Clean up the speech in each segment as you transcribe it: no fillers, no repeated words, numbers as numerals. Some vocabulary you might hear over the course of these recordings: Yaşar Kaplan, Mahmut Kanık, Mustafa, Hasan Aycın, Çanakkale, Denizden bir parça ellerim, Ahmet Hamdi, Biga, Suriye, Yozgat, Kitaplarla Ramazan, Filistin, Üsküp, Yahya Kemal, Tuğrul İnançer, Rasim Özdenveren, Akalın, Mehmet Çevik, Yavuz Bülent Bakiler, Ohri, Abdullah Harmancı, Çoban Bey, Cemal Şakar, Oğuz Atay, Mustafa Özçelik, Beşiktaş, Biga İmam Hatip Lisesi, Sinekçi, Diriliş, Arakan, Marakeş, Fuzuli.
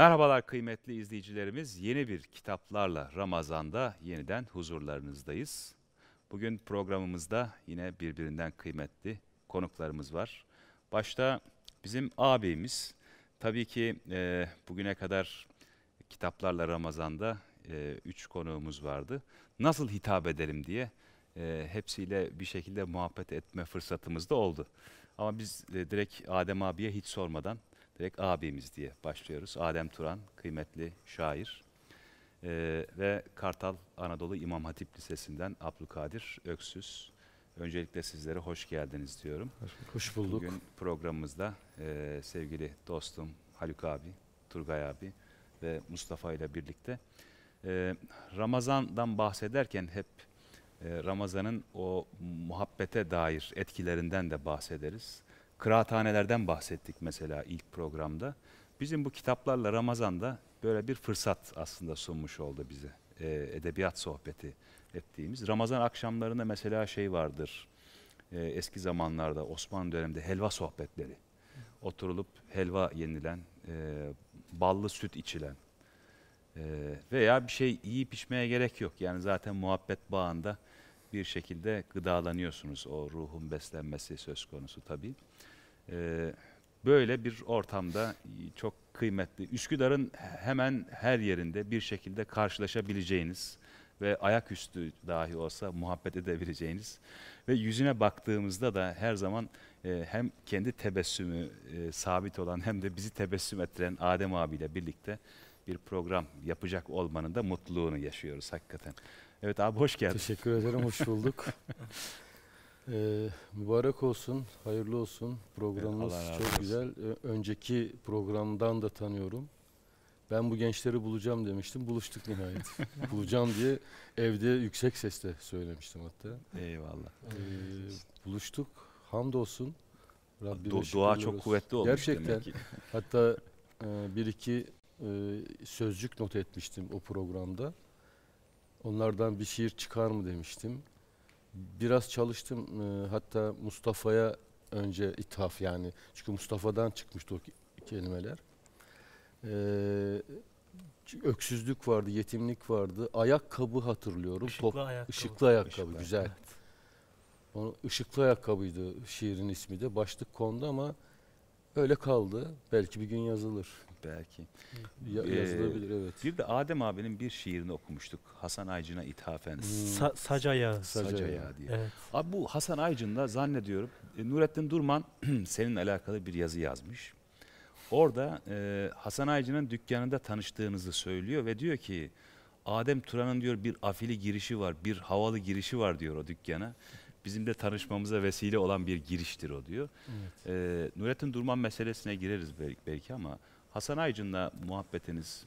Merhabalar kıymetli izleyicilerimiz. Yeni bir kitaplarla Ramazan'da yeniden huzurlarınızdayız. Bugün programımızda yine birbirinden kıymetli konuklarımız var. Başta bizim ağabeyimiz. Tabii ki bugüne kadar kitaplarla Ramazan'da 3 konuğumuz vardı. Nasıl hitap edelim diye hepsiyle bir şekilde muhabbet etme fırsatımız da oldu. Ama biz direkt Adem abiye hiç sormadan direkt abimiz diye başlıyoruz. Adem Turan, kıymetli şair ve Kartal Anadolu İmam Hatip Lisesi'nden Abdülkadir Öksüz. Öncelikle sizlere hoş geldiniz diyorum. Hoş bulduk. Bugün programımızda sevgili dostum Haluk abi, Turgay abi ve Mustafa ile birlikte Ramazan'dan bahsederken hep Ramazan'ın o muhabbete dair etkilerinden de bahsederiz. Kıraathanelerden bahsettik mesela ilk programda. Bizim bu kitaplarla Ramazan'da böyle bir fırsat aslında sunmuş oldu bize. Edebiyat sohbeti ettiğimiz. Ramazan akşamlarında mesela şey vardır. Eski zamanlarda Osmanlı döneminde helva sohbetleri. Oturulup helva yenilen, ballı süt içilen veya bir şey yiyip içmeye gerek yok. Yani zaten muhabbet bağında bir şekilde gıdalanıyorsunuz. O ruhun beslenmesi söz konusu tabii. Böyle bir ortamda çok kıymetli. Üsküdar'ın hemen her yerinde bir şekilde karşılaşabileceğiniz ve ayaküstü dahi olsa muhabbet edebileceğiniz ve yüzüne baktığımızda da her zaman hem kendi tebessümü sabit olan hem de bizi tebessüm ettiren Adem abiyle birlikte bir program yapacak olmanın da mutluluğunu yaşıyoruz hakikaten. Evet abi hoş geldin. Teşekkür ederim, hoş bulduk. Mübarek olsun, hayırlı olsun. Programımız çok güzel. Önceki programdan da tanıyorum. Ben bu gençleri bulacağım demiştim. Buluştuk nihayet. Bulacağım diye evde yüksek sesle söylemiştim hatta. Eyvallah. Buluştuk. Hamdolsun. Dua çok kuvvetli olmuş. Gerçekten. Hatta bir iki sözcük not etmiştim o programda. Onlardan bir şiir çıkar mı demiştim. Biraz çalıştım. Hatta Mustafa'ya önce ithaf yani. Çünkü Mustafa'dan çıkmıştı o kelimeler. Öksüzlük vardı, yetimlik vardı. Ayakkabı hatırlıyorum. Işıklı ayakkabı. Güzel. Evet. Onu, Işıklı ayakkabıydı şiirin ismi de. Başlık kondu ama öyle kaldı. Belki bir gün yazılır. Belki. Yazılabilir, evet. Bir de Adem abinin bir şiirini okumuştuk. Hasan Aycın'a ithafen. Sac ayağı diye. Evet. Abi bu Hasan Aycın'da zannediyorum Nurettin Durman senin alakalı bir yazı yazmış. Orada Hasan Aycı'nın dükkanında tanıştığınızı söylüyor ve diyor ki Adem Turan'ın diyor bir afili girişi var, bir havalı girişi var diyor o dükkana. Bizim de tanışmamıza vesile olan bir giriştir o diyor. Evet. Nurettin Durman meselesine gireriz belki ama Hasan Aycı'nla muhabbetiniz,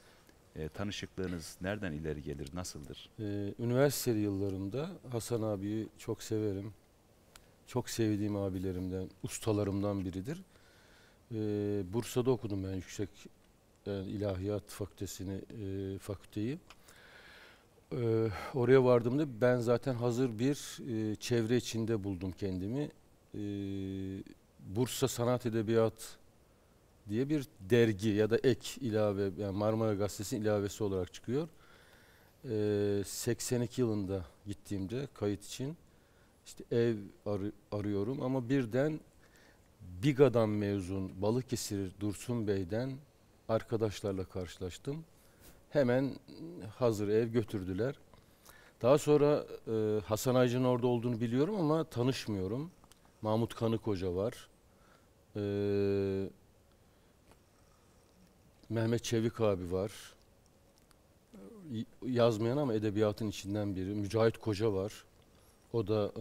tanışıklığınız nereden ileri gelir, nasıldır? Üniversite yıllarımda Hasan abiyi çok severim. Çok sevdiğim abilerimden, ustalarımdan biridir. Bursa'da okudum ben yüksek ilahiyat fakülteyi. Oraya vardığımda ben zaten hazır bir çevre içinde buldum kendimi. Bursa Sanat Edebiyat diye bir dergi ya da ek ilave, yani Marmara Gazetesi'nin ilavesi olarak çıkıyor. 82 yılında gittiğimde kayıt için işte ev arıyorum ama birden Biga'dan mezun Balıkesir Dursun Bey'den arkadaşlarla karşılaştım. Hemen hazır ev götürdüler. Daha sonra Hasan Aycı'nın orada olduğunu biliyorum ama tanışmıyorum. Mahmut Kanık Hoca var. Mehmet Çevik abi var. Yazmayan ama edebiyatın içinden biri. Mücahit Koca var. O da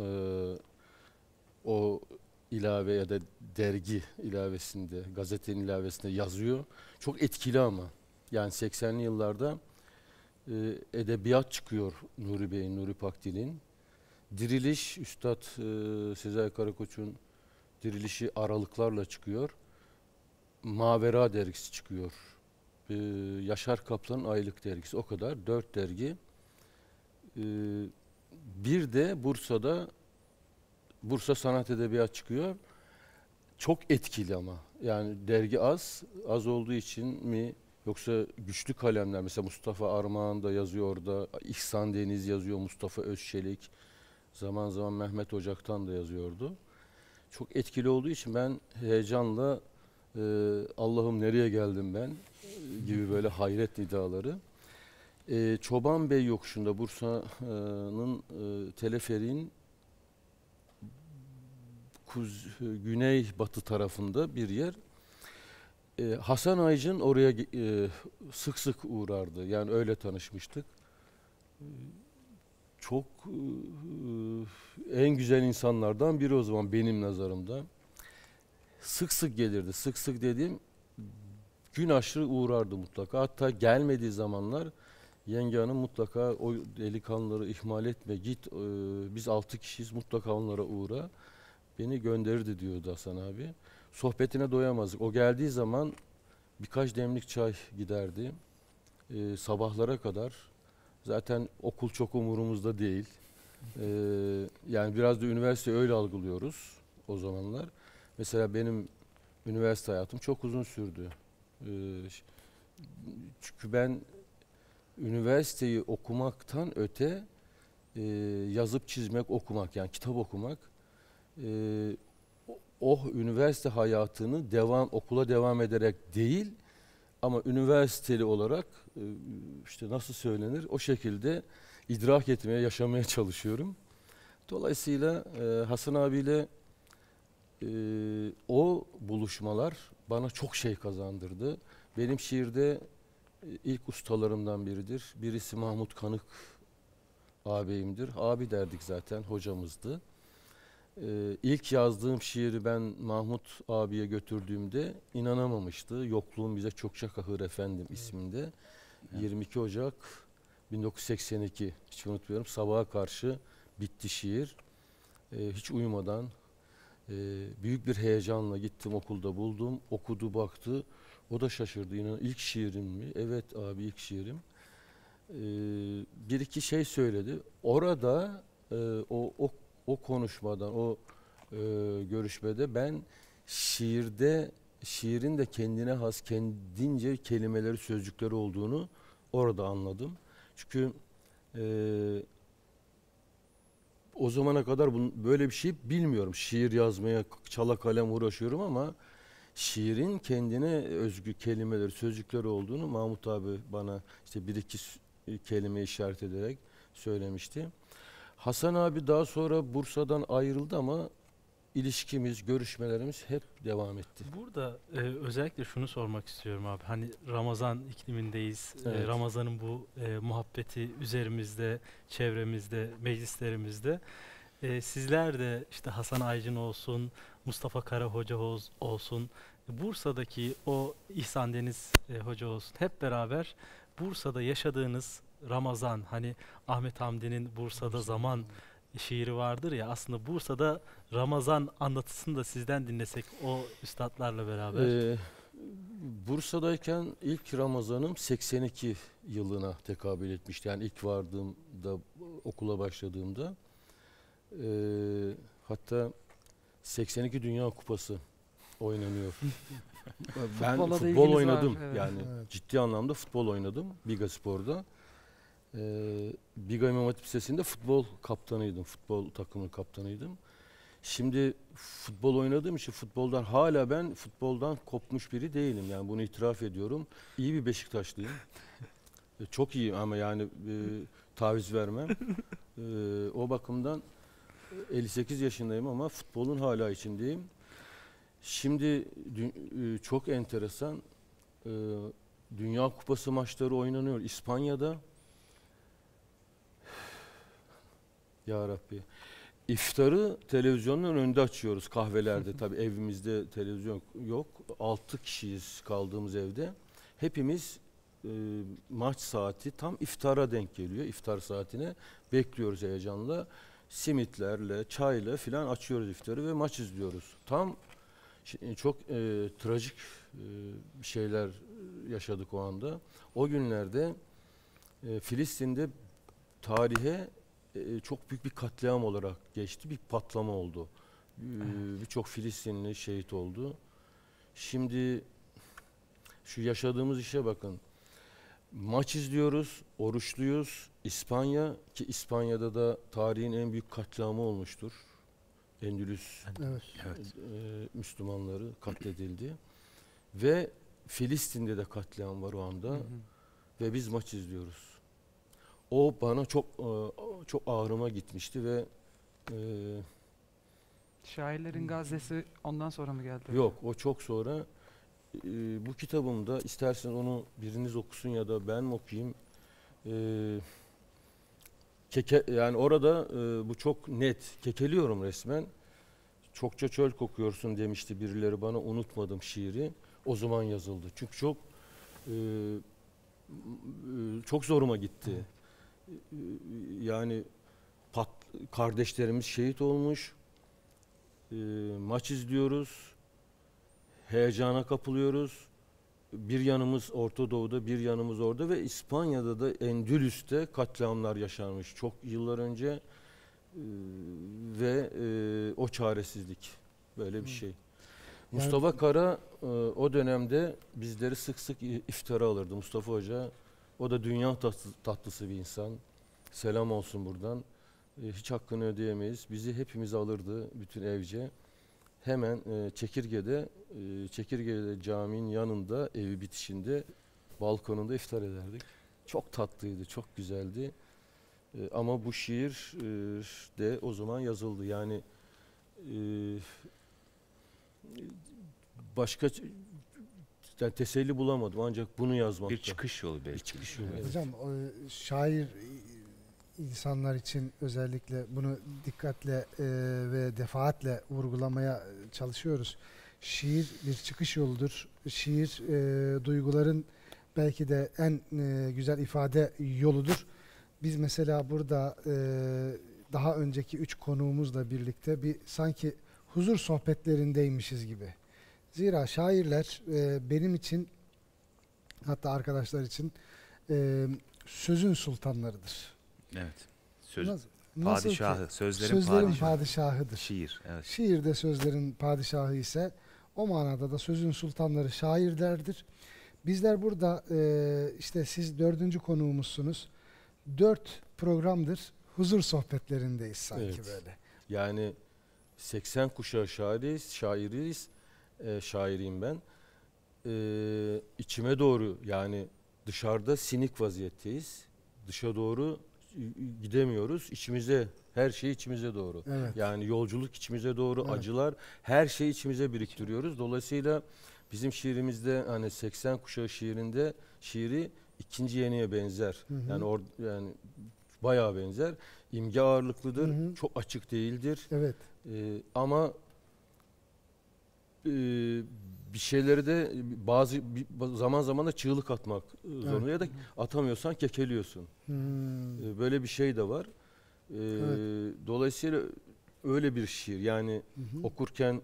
o ilave ya da dergi ilavesinde, gazetenin ilavesinde yazıyor. Çok etkili ama. Yani 80'li yıllarda edebiyat çıkıyor Nuri Bey'in, Nuri Pakdil'in. Diriliş, Üstad Sezai Karakoç'un Dirilişi aralıklarla çıkıyor. Mavera dergisi çıkıyor. Yaşar Kaplan'ın Aylık dergisi, o kadar. 4 dergi. Bir de Bursa'da Bursa Sanat Edebiyat çıkıyor. Çok etkili ama. Yani dergi az olduğu için mi Yoksa güçlü kalemler, mesela Mustafa Armağan da yazıyor orada, İhsan Deniz yazıyor, Mustafa Özçelik, zaman zaman Mehmet Ocak'tan da yazıyordu. Çok etkili olduğu için ben heyecanla Allah'ım nereye geldim ben gibi böyle hayret nidaları. Çoban Bey yokuşunda Bursa'nın teleferiğin güney batı tarafında bir yer. Hasan Aycın oraya sık sık uğrardı. Yani öyle tanışmıştık. Çok en güzel insanlardan biri o zaman benim nazarımda. Sık sık gelirdi. Sık sık dediğim gün aşırı uğrardı mutlaka. Hatta gelmediği zamanlar yenge hanım mutlaka o delikanlıları ihmal etme git. Biz 6 kişiyiz mutlaka onlara uğra. Beni gönderirdi diyordu Hasan abi. Sohbetine doyamazdık. O geldiği zaman birkaç demlik çay giderdi. Sabahlara kadar. Zaten okul çok umurumuzda değil. Yani biraz da üniversiteyi öyle algılıyoruz o zamanlar. Mesela benim üniversite hayatım çok uzun sürdü. Çünkü ben üniversiteyi okumaktan öte yazıp çizmek, okumak, yani kitap okumak, üniversite hayatını okula devam ederek değil ama üniversiteli olarak işte nasıl söylenir o şekilde idrak etmeye, yaşamaya çalışıyorum. Dolayısıyla Hasan abiyle o buluşmalar bana çok şey kazandırdı. Benim şiirde ilk ustalarımdan biridir. Birisi Mahmut Kanık ağabeyimdir. Abi derdik zaten, hocamızdı. İlk yazdığım şiiri ben Mahmut abiye götürdüğümde inanamamıştı. Yokluğum bize çokça kahır efendim isminde. 22 Ocak 1982, hiç unutmuyorum. Sabaha karşı bitti şiir. Hiç uyumadan büyük bir heyecanla gittim, okulda buldum. Okudu, baktı. O da şaşırdı. İlk şiirim mi? Evet abi, ilk şiirim. Bir iki şey söyledi. Orada o konuşmadan, o görüşmede ben şiirin de kendine has, kendince kelimeleri, sözcükleri olduğunu orada anladım. Çünkü o zamana kadar böyle bir şey bilmiyorum. Şiir yazmaya çala kalem uğraşıyorum ama şiirin kendine özgü kelimeleri, sözcükleri olduğunu Mahmut abi bana işte bir iki kelime işaret ederek söylemişti. Hasan abi daha sonra Bursa'dan ayrıldı ama ilişkimiz, görüşmelerimiz hep devam etti. Burada özellikle şunu sormak istiyorum abi. Hani Ramazan iklimindeyiz. Evet. Ramazan'ın bu muhabbeti üzerimizde, çevremizde, meclislerimizde. Sizler de işte Hasan Aycın olsun, Mustafa Kara Hoca olsun, Bursa'daki o İhsan Deniz Hoca olsun. Hep beraber Bursa'da yaşadığınız Ramazan, hani Ahmet Hamdi'nin Bursa'da zaman şiiri vardır ya, aslında Bursa'da Ramazan anlatısını da sizden dinlesek o üstadlarla beraber. Bursa'dayken ilk Ramazan'ım 82 yılına tekabül etmişti. Yani ilk vardığımda, okula başladığımda. Hatta 82 Dünya Kupası oynanıyor. Ben futbol oynadım. Evet. Yani evet. Ciddi anlamda futbol oynadım Biga Spor'da. Biga İmam Hatip Lisesi'nde futbol kaptanıydım. Futbol takımının kaptanıydım. Şimdi futbol oynadığım için futboldan, hala ben futboldan kopmuş biri değilim. Yani bunu itiraf ediyorum. İyi bir Beşiktaşlıyım. Çok iyi ama yani taviz vermem. O bakımdan 58 yaşındayım ama futbolun hala içindeyim. Şimdi çok enteresan, Dünya Kupası maçları oynanıyor İspanya'da. Ya Rabbi. İftarı televizyonun önünde açıyoruz kahvelerde. Tabii evimizde televizyon yok. 6 kişiyiz kaldığımız evde. Hepimiz maç saati tam iftara denk geliyor. İftar saatine bekliyoruz heyecanla. Simitlerle, çayla filan açıyoruz iftarı ve maç izliyoruz. Tam çok trajik şeyler yaşadık o anda. O günlerde Filistin'de tarihe çok büyük bir katliam olarak geçti. Bir patlama oldu. Birçok Filistinli şehit oldu. Şimdi Şu yaşadığımız işe bakın. Maç izliyoruz, oruçluyuz. İspanya, ki İspanya'da da tarihin en büyük katliamı olmuştur. Endülüs, evet. Müslümanları katledildi. Ve Filistin'de de katliam var o anda. Hı hı. Ve biz maç izliyoruz. O bana çok ağrıma gitmişti ve... Şairlerin Gazetesi ondan sonra mı geldi? Yok, o çok sonra. Bu kitabımda, isterseniz onu biriniz okusun ya da ben okuyayım. Yani orada bu çok net, kekeliyorum resmen. Çokça çöl kokuyorsun demişti birileri bana, unutmadım şiiri. O zaman yazıldı. Çünkü çok zoruma gitti. Yani kardeşlerimiz şehit olmuş. Maç izliyoruz. Heyecana kapılıyoruz. Bir yanımız Orta Doğu'da, bir yanımız orada ve İspanya'da da Endülüs'te katliamlar yaşanmış çok yıllar önce ve o çaresizlik böyle bir şey. Yani Mustafa Kara o dönemde bizleri sık sık iftara alırdı. Mustafa Hoca, o da dünya tatlısı bir insan. Selam olsun buradan. Hiç hakkını ödeyemeyiz. Bizi hepimiz alırdı bütün evce. Hemen Çekirge'de caminin yanında, evi bitişinde, balkonunda iftar ederdik. Çok tatlıydı, çok güzeldi. Ama bu şiir de o zaman yazıldı. Yani başka teselli bulamadım ancak bunu yazmakta. Bir çıkış yolu belki. Bir çıkış yolu. Evet. Hocam, şair insanlar için özellikle bunu dikkatle ve defaatle vurgulamaya çalışıyoruz. Şiir bir çıkış yoludur. Şiir duyguların belki de en güzel ifade yoludur. Biz mesela burada daha önceki 3 konuğumuzla birlikte bir sanki huzur sohbetlerindeymişiz gibi. Zira şairler benim için, hatta arkadaşlar için sözün sultanlarıdır. Evet. Sözlerin padişahıdır. Şiir. Evet. Şiir de sözlerin padişahı ise o manada da sözün sultanları şairlerdir. Bizler burada işte siz 4. konuğumuzsunuz. 4 programdır huzur sohbetlerindeyiz sanki, evet, böyle. Yani 80 kuşağı şairiyiz. Şairiyim ben. İçime doğru, yani dışarıda sinik vaziyetteyiz. Dışa doğru gidemiyoruz. İçimize, her şey içimize doğru. Evet. Yani yolculuk içimize doğru, evet, acılar, her şeyi içimize biriktiriyoruz. Dolayısıyla bizim şiirimizde, hani 80 kuşağı şiiri ikinci yeniye benzer. Hı hı. Yani bayağı benzer. İmge ağırlıklıdır. Hı hı. Çok açık değildir. Evet. Ama bir şeyleri de zaman zaman da çığlık atmak zorunda, evet, ya da atamıyorsan kekeliyorsun. Hmm. Böyle bir şey de var. Evet. Dolayısıyla öyle bir şiir. Yani okurken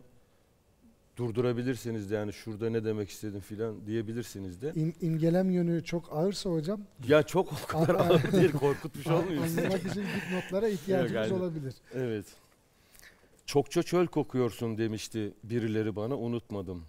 durdurabilirsiniz de, yani şurada ne demek istedim filan diyebilirsiniz de. İmgelem yönü çok ağırsa hocam. Ya çok o kadar ağır değil, korkutmuş olmuyoruz. Anlamak için notlara ihtiyacımız olabilir. Evet. Çokça çöl kokuyorsun demişti birileri bana, unutmadım.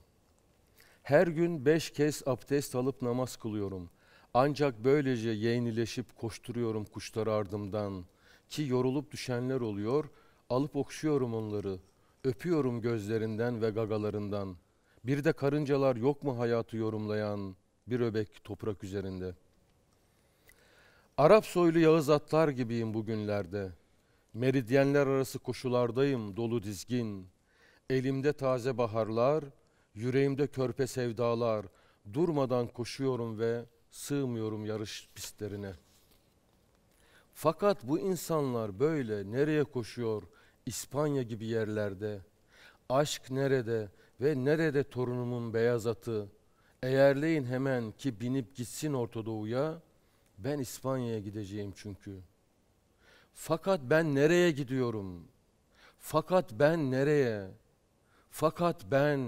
Her gün 5 kez abdest alıp namaz kılıyorum. Ancak böylece yeğnileşip koşturuyorum kuşları ardımdan. Ki yorulup düşenler oluyor, alıp okşuyorum onları. Öpüyorum gözlerinden ve gagalarından. Bir de karıncalar yok mu hayatı yorumlayan, bir öbek toprak üzerinde. Arap soylu Yağız atlar gibiyim bugünlerde. Meridyenler arası koşulardayım dolu dizgin. Elimde taze baharlar, yüreğimde körpe sevdalar. Durmadan koşuyorum ve sığmıyorum yarış pistlerine. Fakat bu insanlar böyle nereye koşuyor İspanya gibi yerlerde? Aşk nerede ve nerede torunumun beyaz atı? Eğerleyin hemen ki binip gitsin Orta Doğu'ya. Ben İspanya'ya gideceğim çünkü. Fakat ben nereye gidiyorum? Fakat ben nereye? Fakat ben...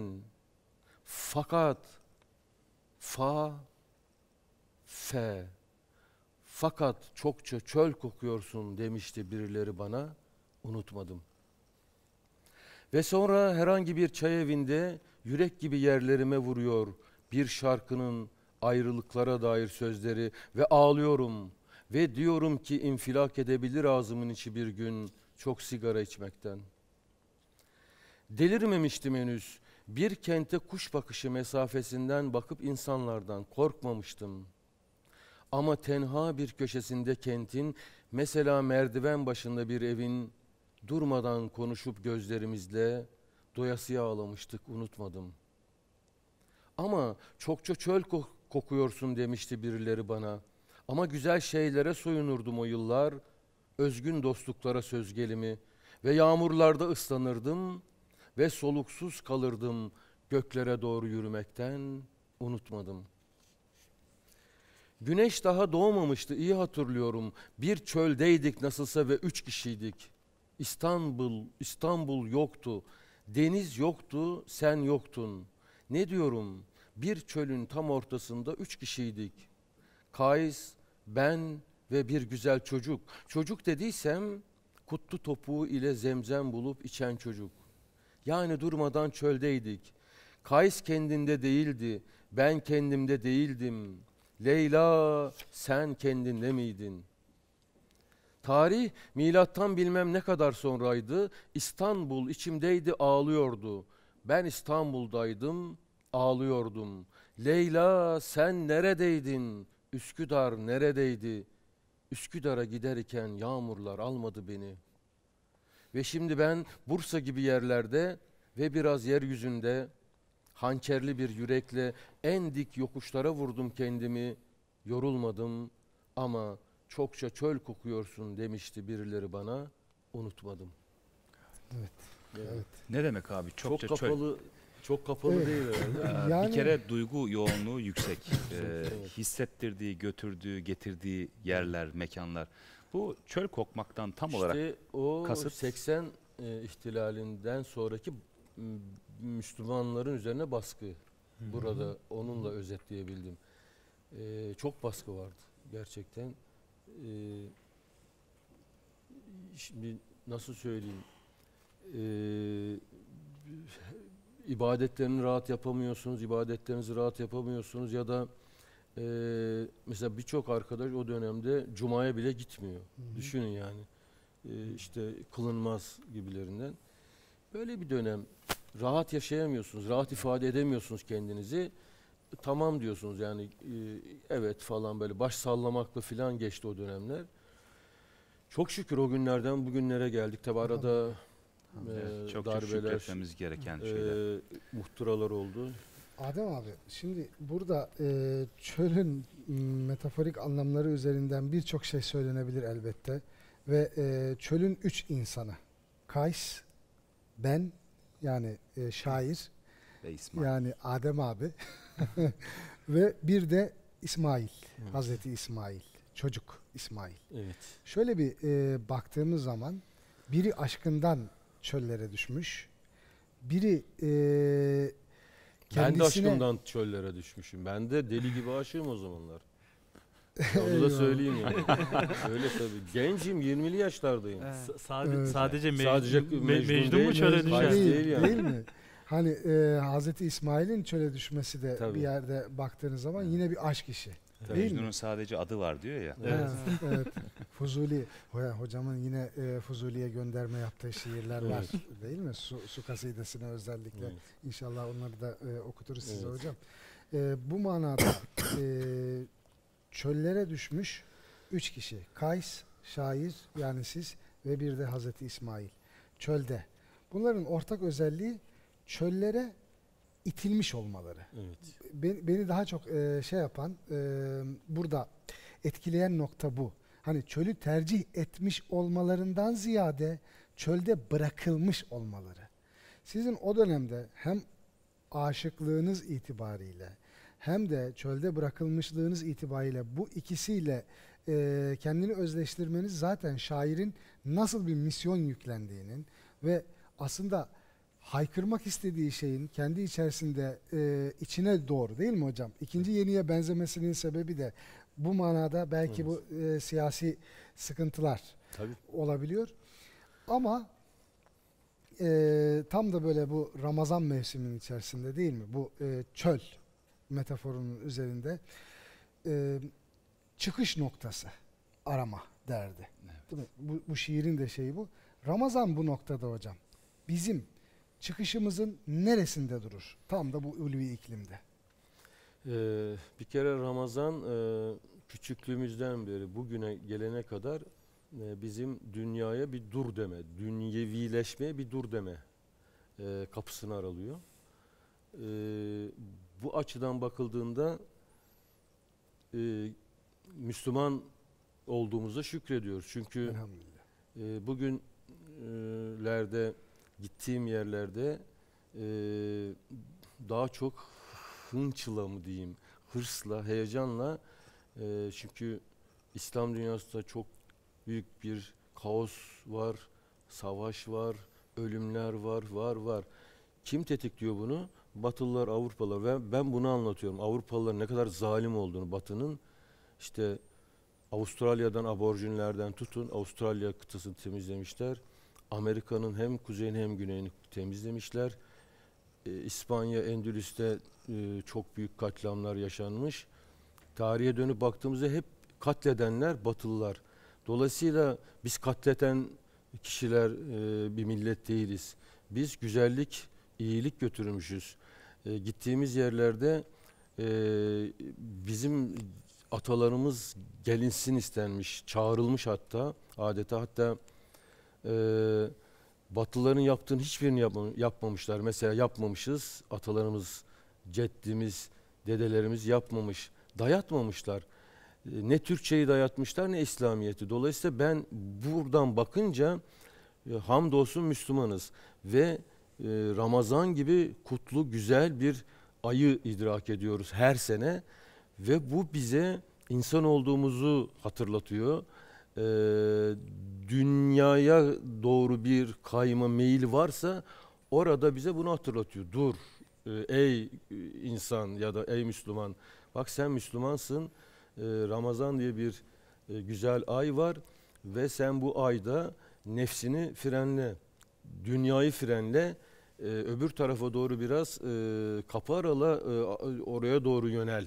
Fakat... Fe... Fakat çokça çöl kokuyorsun demişti birileri bana, unutmadım. Ve sonra herhangi bir çay evinde yürek gibi yerlerime vuruyor, bir şarkının ayrılıklara dair sözleri ve ağlıyorum ve diyorum ki infilak edebilir ağzımın içi bir gün çok sigara içmekten. Delirmemiştim henüz, bir kente kuş bakışı mesafesinden bakıp insanlardan korkmamıştım. Ama tenha bir köşesinde kentin, mesela merdiven başında bir evin, durmadan konuşup gözlerimizle doyasıya ağlamıştık, unutmadım. Ama çokça çöl kokuyorsun demişti birileri bana. Ama güzel şeylere soyunurdum o yıllar, özgün dostluklara sözgelimi ve yağmurlarda ıslanırdım ve soluksuz kalırdım göklere doğru yürümekten, unutmadım. Güneş daha doğmamıştı, iyi hatırlıyorum. Bir çöldeydik nasılsa ve 3 kişiydik. İstanbul yoktu, deniz yoktu, sen yoktun. Ne diyorum? Bir çölün tam ortasında 3 kişiydik. Kays, ben ve bir güzel çocuk. Çocuk dediysem kutlu topuğu ile zemzem bulup içen çocuk. Yani durmadan çöldeydik. Kays kendinde değildi, ben kendimde değildim. Leyla, sen kendinde miydin? Tarih milattan bilmem ne kadar sonraydı. İstanbul içimdeydi, ağlıyordu. Ben İstanbul'daydım, ağlıyordum. Leyla, sen neredeydin? Üsküdar neredeydi? Üsküdar'a giderken yağmurlar almadı beni. Ve şimdi ben Bursa gibi yerlerde ve biraz yeryüzünde hançerli bir yürekle en dik yokuşlara vurdum kendimi. Yorulmadım ama çokça çöl kokuyorsun demişti birileri bana. Unutmadım. Evet. Evet. Ne demek abi? Çokça çok kapalı, çöl. Çok kapalı evet. Değil herhalde. Yani... Bir kere duygu yoğunluğu yüksek. Hissettirdiği, götürdüğü, getirdiği yerler, mekanlar. Bu çöl kokmaktan tam işte olarak o kasıt. 80 ihtilalinden sonraki Müslümanların üzerine baskı. Hı-hı. Burada onunla özetleyebildim. Çok baskı vardı gerçekten. Şimdi nasıl söyleyeyim? İbadetlerini rahat yapamıyorsunuz, ibadetlerinizi rahat yapamıyorsunuz ya da mesela birçok arkadaş o dönemde Cuma'ya bile gitmiyor. Hı-hı. Düşünün yani. İşte kılınmaz gibilerinden. Böyle bir dönem rahat yaşayamıyorsunuz, rahat ifade edemiyorsunuz kendinizi. Tamam diyorsunuz yani evet falan böyle baş sallamakla falan geçti o dönemler. Çok şükür o günlerden bugünlere geldik. Tabi arada... Evet, çok darbeler, şükretmemiz gereken şeyler. Muhturalar oldu. Adem abi şimdi burada çölün metaforik anlamları üzerinden birçok şey söylenebilir elbette. Ve çölün 3 insanı. Kays, ben yani şair ve İsmail. Yani Adem abi ve bir de İsmail. Evet. Hazreti İsmail. Çocuk İsmail. Evet. Şöyle bir baktığımız zaman biri aşkından çöllere düşmüş. Biri kendisine... Ben de aşkımdan çöllere düşmüşüm. Ben de deli gibi aşığım o zamanlar. Onu da söyleyeyim yani. Öyle tabii. Gencim, 20'li yaşlardayım. Sadece Mecnun mu çöle düşer? Değil mi? Hani Hazreti İsmail'in çöle düşmesi de tabii. Bir yerde baktığınız zaman yine bir aşk işi. Mecnun'un sadece adı var diyor ya. Evet. Evet. Fuzuli. Hocamın yine Fuzuli'ye gönderme yaptığı şiirler var. Evet. Değil mi? Su kasidesine özellikle. Evet. İnşallah onları da okuturuz size evet. Hocam. Bu manada çöllere düşmüş 3 kişi. Kays, şair yani siz ve bir de Hazreti İsmail. Çölde. Bunların ortak özelliği çöllere itilmiş olmaları. Evet. Beni daha çok şey yapan, burada etkileyen nokta bu. Hani çölü tercih etmiş olmalarından ziyade çölde bırakılmış olmaları. Sizin o dönemde hem aşıklığınız itibariyle hem de çölde bırakılmışlığınız itibariyle bu ikisiyle kendini özleştirmeniz zaten şairin nasıl bir misyon yüklendiğinin ve aslında haykırmak istediği şeyin kendi içerisinde içine doğru değil mi hocam? İkinci yeniye benzemesinin sebebi de bu manada belki evet. Bu siyasi sıkıntılar tabii. Olabiliyor. Ama tam da böyle bu Ramazan mevsiminin içerisinde değil mi? Bu çöl metaforunun üzerinde çıkış noktası arama derdi. Evet. Değil mi? Bu şiirin de şeyi bu. Ramazan bu noktada hocam. Bizim çıkışımızın neresinde durur? Tam da bu ulvi iklimde. Bir kere Ramazan küçüklüğümüzden beri bugüne gelene kadar bizim dünyaya bir dur deme, dünyevileşmeye bir dur deme kapısını aralıyor. Bu açıdan bakıldığında Müslüman olduğumuza şükrediyoruz. Çünkü bugünlerde gittiğim yerlerde daha çok hınçla mı diyeyim, hırsla, heyecanla çünkü İslam dünyasında çok büyük bir kaos var, savaş var, ölümler var, var. Kim tetikliyor bunu? Batılılar, Avrupalılar. Ben bunu anlatıyorum. Avrupalıların ne kadar zalim olduğunu, Batı'nın işte Avustralya'dan, aborjinlerden tutun, Avustralya kıtasını temizlemişler. Amerika'nın hem kuzeyini hem güneyini temizlemişler. İspanya, Endülüs'te çok büyük katliamlar yaşanmış. Tarihe dönüp baktığımızda hep katledenler Batılılar. Dolayısıyla biz katleten kişiler bir millet değiliz. Biz güzellik, iyilik götürmüşüz. Gittiğimiz yerlerde bizim atalarımız gelinsin istenmiş, çağrılmış hatta adeta. Hatta Batılıların yaptığının hiçbirini yapmamışlar. Mesela yapmamışız, atalarımız, ceddimiz, dedelerimiz yapmamış, dayatmamışlar. Ne Türkçeyi dayatmışlar ne İslamiyet'i. Dolayısıyla ben buradan bakınca hamdolsun Müslümanız ve Ramazan gibi kutlu, güzel bir ayı idrak ediyoruz her sene ve bu bize insan olduğumuzu hatırlatıyor. Dünyaya doğru bir kayma meyil varsa orada bize bunu hatırlatıyor. Dur ey insan ya da ey Müslüman, bak sen Müslümansın. Ramazan diye bir güzel ay var ve sen bu ayda nefsini frenle, dünyayı frenle, öbür tarafa doğru biraz kapı arala, oraya doğru yönel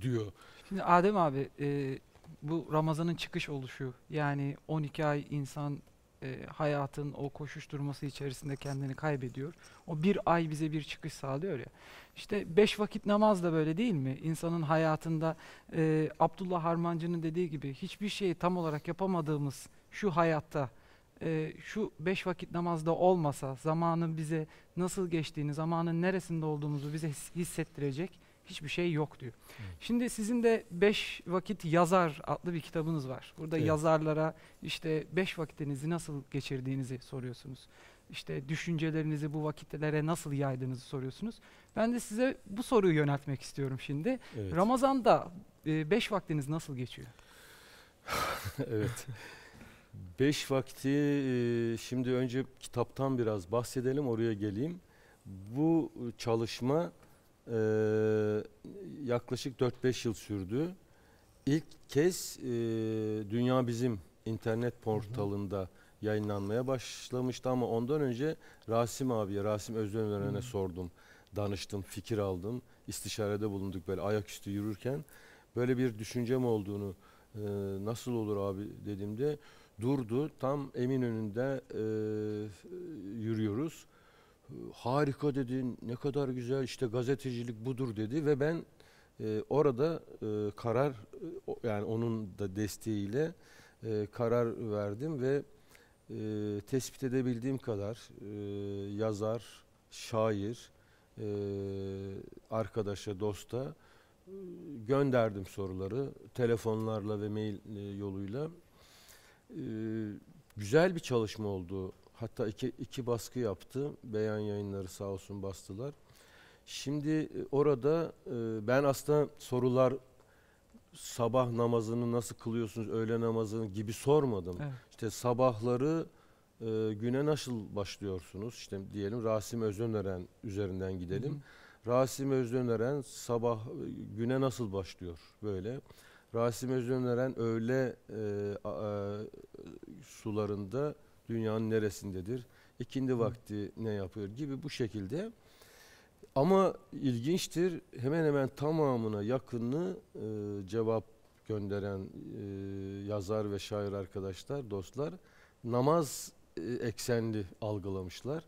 diyor. Şimdi Adem abi bu Ramazan'ın çıkış oluşu, yani 12 ay insan hayatın o koşuşturması içerisinde kendini kaybediyor. O bir ay bize bir çıkış sağlıyor ya. İşte 5 vakit namaz da böyle değil mi? İnsanın hayatında Abdullah Harmancı'nın dediği gibi hiçbir şeyi tam olarak yapamadığımız şu hayatta, şu 5 vakit namazda olmasa zamanın bize nasıl geçtiğini, zamanın neresinde olduğumuzu bize hissettirecek hiçbir şey yok diyor. Evet. Şimdi sizin de 5 vakit yazar adlı bir kitabınız var. Burada evet, yazarlara işte 5 vakitinizi nasıl geçirdiğinizi soruyorsunuz. İşte düşüncelerinizi bu vakitlere nasıl yaydığınızı soruyorsunuz. Ben de size bu soruyu yöneltmek istiyorum şimdi. Evet. Ramazan'da 5 vaktiniz nasıl geçiyor? Evet. 5 vakti şimdi önce kitaptan biraz bahsedelim, oraya geleyim. Bu çalışma yaklaşık 4-5 yıl sürdü. İlk kez Dünya Bizim internet portalında yayınlanmaya başlamıştı ama ondan önce Rasim abiye, Rasim Özdenveren'e sordum. Danıştım, fikir aldım. İstişarede bulunduk böyle ayaküstü yürürken. Böyle bir düşüncem olduğunu, nasıl olur abi dediğimde durdu. Tam Eminönü'nde yürüyoruz. Harika dedi, ne kadar güzel, işte gazetecilik budur dedi ve ben orada karar, yani onun da desteğiyle karar verdim ve tespit edebildiğim kadar yazar, şair, arkadaşa, dosta gönderdim soruları telefonlarla ve mail yoluyla. Güzel bir çalışma oldu. Hatta iki baskı yaptı. Beyan Yayınları sağ olsun bastılar. Şimdi orada ben aslında sorular sabah namazını nasıl kılıyorsunuz, öğle namazını gibi sormadım. Evet. İşte sabahları güne nasıl başlıyorsunuz? İşte diyelim Rasim Özdenveren üzerinden gidelim. Hı-hı. Rasim Özdenveren sabah güne nasıl başlıyor böyle? Rasim Özdenveren öğle sularında dünyanın neresindedir? İkindi vakti ne yapıyor gibi bu şekilde. Ama ilginçtir, hemen hemen tamamına yakını cevap gönderen yazar ve şair arkadaşlar, dostlar namaz eksenli algılamışlar.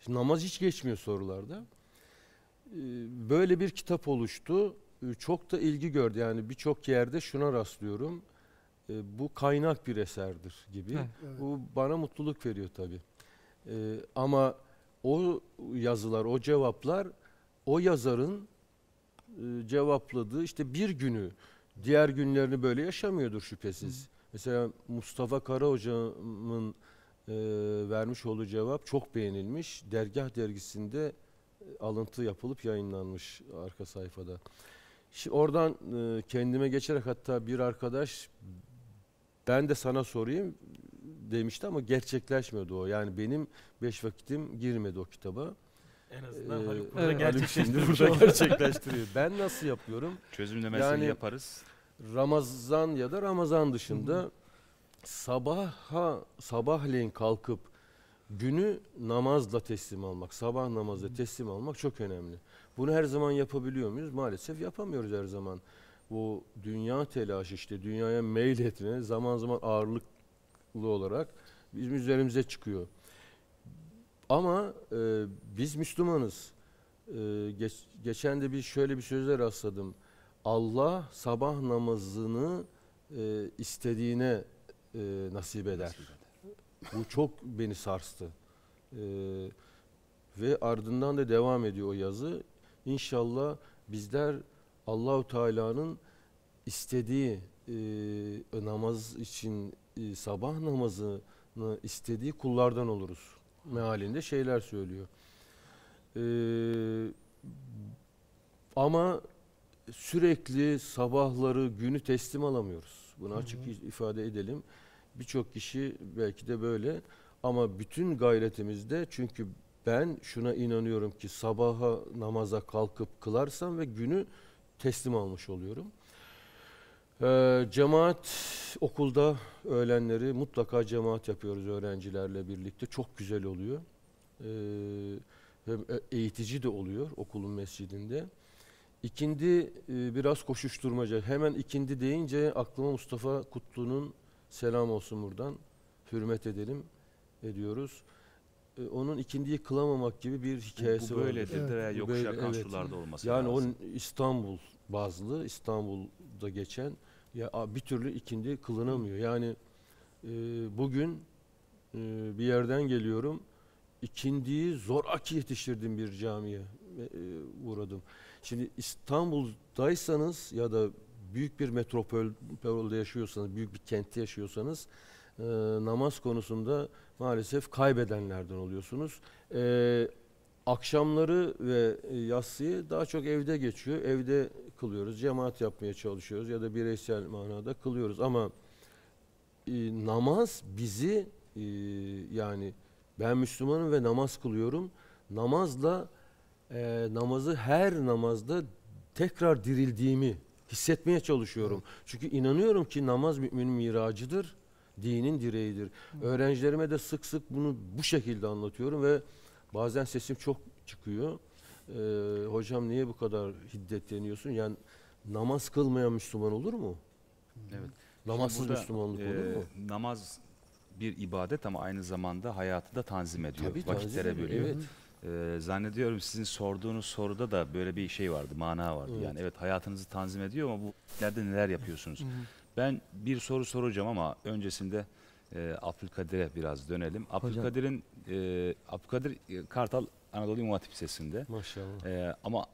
Şimdi namaz hiç geçmiyor sorularda. Böyle bir kitap oluştu. Çok da ilgi gördü. Yani birçok yerde şuna rastlıyorum. Bu kaynak bir eserdir gibi. Heh, evet. Bu bana mutluluk veriyor tabii. Ama o yazılar, o cevaplar, o yazarın cevapladığı işte bir günü, diğer günlerini böyle yaşamıyordur şüphesiz. Hı. Mesela Mustafa Kara hocamın vermiş olduğu cevap çok beğenilmiş. Dergah dergisinde alıntı yapılıp yayınlanmış arka sayfada. Şimdi oradan kendime geçerek hatta bir arkadaş ben de sana sorayım demişti ama gerçekleşmedi o. Yani benim 5 vakitim girmedi o kitaba. En azından Haluk burada, gerçekleştiriyor. Ben nasıl yapıyorum? Çözümlemesini yani yaparız. Ramazan ya da Ramazan dışında sabahleyin kalkıp günü namazla teslim almak, sabah namazla teslim almak çok önemli. Bunu her zaman yapabiliyor muyuz? Maalesef yapamıyoruz her zaman. Bu dünya telaşı, işte dünyaya meyil etme zaman zaman ağırlıklı olarak bizim üzerimize çıkıyor. Ama biz Müslümanız. Geçen de şöyle bir sözle rastladım. Allah sabah namazını istediğine nasip eder. Bu çok beni sarstı. Ve ardından da devam ediyor o yazı. İnşallah bizler Allahu Teala'nın istediği namaz için sabah namazını istediği kullardan oluruz mealinde şeyler söylüyor. Ama sürekli sabahları günü teslim alamıyoruz. Bunu açık ifade edelim. Birçok kişi belki de böyle ama bütün gayretimizde, çünkü ben şuna inanıyorum ki sabaha namaza kalkıp kılarsam ve günü teslim almış oluyorum. Cemaat okulda öğlenleri mutlaka cemaat yapıyoruz öğrencilerle birlikte. Çok güzel oluyor. Hem eğitici de oluyor okulun mescidinde. İkindi biraz koşuşturmaca. Hemen ikindi deyince aklıma Mustafa Kutlu'nun selam olsun buradan. Hürmet edelim ediyoruz. Onun ikindiyi kılamamak gibi bir hikayesi var. Bu böyledir. Evet. Yokuş akan sularda olması yani lazım. Yani İstanbul bazlı, İstanbul'da geçen ya bir türlü ikindi kılınamıyor. Yani bugün bir yerden geliyorum. İkindiyi zoraki yetiştirdim bir camiye uğradım. Şimdi İstanbul'daysanız ya da büyük bir metropolde yaşıyorsanız, büyük bir kentte yaşıyorsanız namaz konusunda maalesef kaybedenlerden oluyorsunuz. Akşamları ve yatsıyı daha çok evde geçiyor. Evde kılıyoruz, cemaat yapmaya çalışıyoruz ya da bireysel manada kılıyoruz. Ama namaz bizi yani ben Müslümanım ve namaz kılıyorum. Namazla namazı her namazda tekrar dirildiğimi hissetmeye çalışıyorum. Çünkü inanıyorum ki namaz müminin miracıdır, dinin direğidir. Öğrencilerime de sık sık bunu bu şekilde anlatıyorum ve bazen sesim çok çıkıyor. Hocam niye bu kadar hiddetleniyorsun? Yani namaz kılmayan Müslüman olur mu? Evet. Namazsız Müslümanlık olur mu? Namaz bir ibadet ama aynı zamanda hayatı da tanzim ediyor. Tabii, vakitlere bölüyor. Evet. Zannediyorum sizin sorduğunuz soruda da böyle bir şey vardı, mana vardı. Evet. Yani evet, hayatınızı tanzim ediyor ama bu nerede neler yapıyorsunuz? Ben bir soru soracağım ama öncesinde Abdülkadir'e biraz dönelim. Abdülkadir'in Abdülkadir Kartal Anadolu İmam Hatip Lisesi'nde. Maşallah. Ama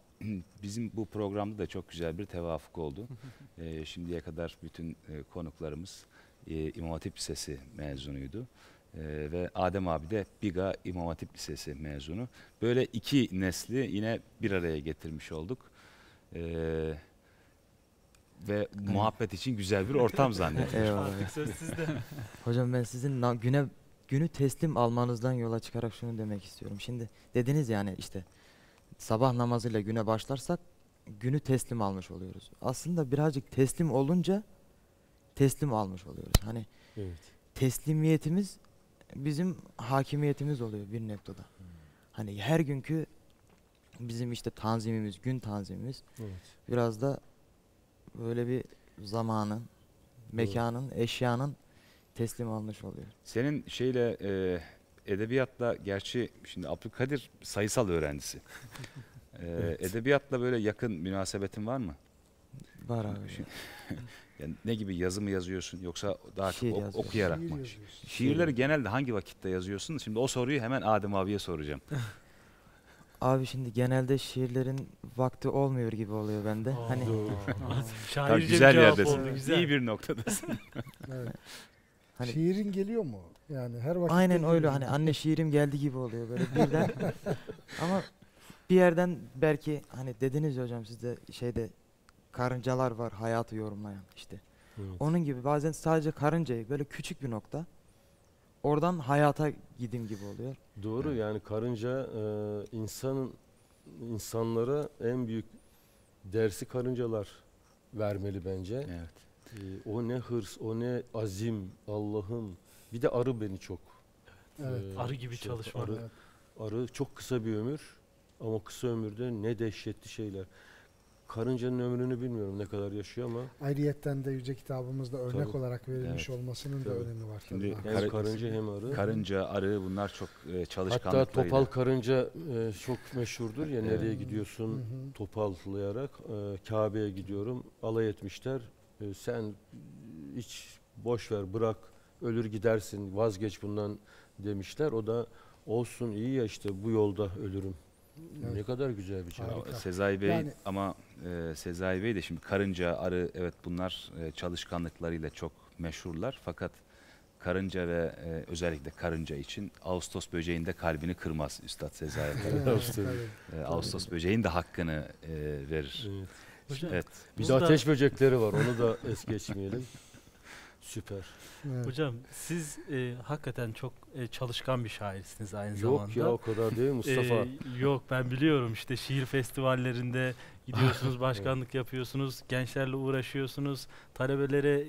bizim bu programda da çok güzel bir tevafuk oldu. Şimdiye kadar bütün konuklarımız İmam Hatip Lisesi mezunuydu. Ve Adem abi de Biga İmam Hatip Lisesi mezunu. Böyle iki nesli yine bir araya getirmiş olduk. Ve muhabbet için güzel bir ortam zannediyorum. Artık söz sizde. Hocam ben sizin günü teslim almanızdan yola çıkarak şunu demek istiyorum. Şimdi dediniz yani işte sabah namazıyla güne başlarsak günü teslim almış oluyoruz. Aslında birazcık teslim olunca teslim almış oluyoruz. Hani evet, teslimiyetimiz bizim hakimiyetimiz oluyor bir noktada. Hani her günkü bizim işte tanzimimiz, gün tanzimimiz biraz da böyle bir zamanın, mekanın, eşyanın teslim almış oluyor. Senin şeyle edebiyatla, gerçi şimdi Abdülkadir sayısal öğrencisi. Edebiyatla böyle yakın münasebetin var mı? Var abi. Yani ne gibi, yazı mı yazıyorsun yoksa daha şiir çok okuyarak mı? Şiirleri genelde hangi vakitte yazıyorsun? Şimdi o soruyu hemen Adem abiye soracağım. Abi şimdi genelde şiirlerin vakti olmuyor gibi oluyor bende. Hani şairce güzel yerdesin. Oldu, güzel. İyi bir noktadasın. Evet. Hani şiirin geliyor mu? Yani her vakit. Aynen öyle, hani anne şiirim geldi gibi oluyor böyle birden. Ama bir yerden belki hani dediniz hocam sizde şeyde karıncalar var hayatı yorumlayan işte. Evet. Onun gibi bazen sadece karıncayı böyle küçük bir nokta. Oradan hayata gidim gibi oluyor. Doğru, yani karınca insanlara en büyük dersi karıncalar vermeli bence. Evet. O ne hırs, o ne azim, Allah'ım. Bir de arı beni çok. Evet. Arı gibi çalışma. Arı çok kısa bir ömür ama kısa ömürde ne dehşetli şeyler. Karıncanın ömrünü bilmiyorum ne kadar yaşıyor ama. Ayrıyetten de yüce kitabımızda örnek olarak verilmiş olmasının da önemi var. Şimdi hem karınca hem arı. Karınca, arı, bunlar çok çalışkanlıklarıyla. Hatta topal karınca çok meşhurdur ya, nereye gidiyorsun topallayarak. Kabe'ye gidiyorum, alay etmişler. Sen hiç boş ver, bırak, ölür gidersin, vazgeç bundan demişler. O da olsun, iyi ya işte bu yolda ölürüm. Evet. Ne kadar güzel bir şey. Sezai Bey yani, ama Sezai Bey de şimdi karınca, arı, evet bunlar çalışkanlıklarıyla çok meşhurlar. Fakat karınca ve özellikle karınca için Ağustos böceğinde kalbini kırmaz Üstad Sezai Bey. Ağustos böceğinin de hakkını verir. Evet. Hocam, evet. Bir de ateş böcekleri var, onu da es geçmeyelim. Süper. Evet. Hocam siz hakikaten çok çalışkan bir şairsiniz aynı zamanda. Yok ya, o kadar değil Mustafa. Yok, ben biliyorum işte şiir festivallerinde gidiyorsunuz, başkanlık yapıyorsunuz, gençlerle uğraşıyorsunuz, talebelere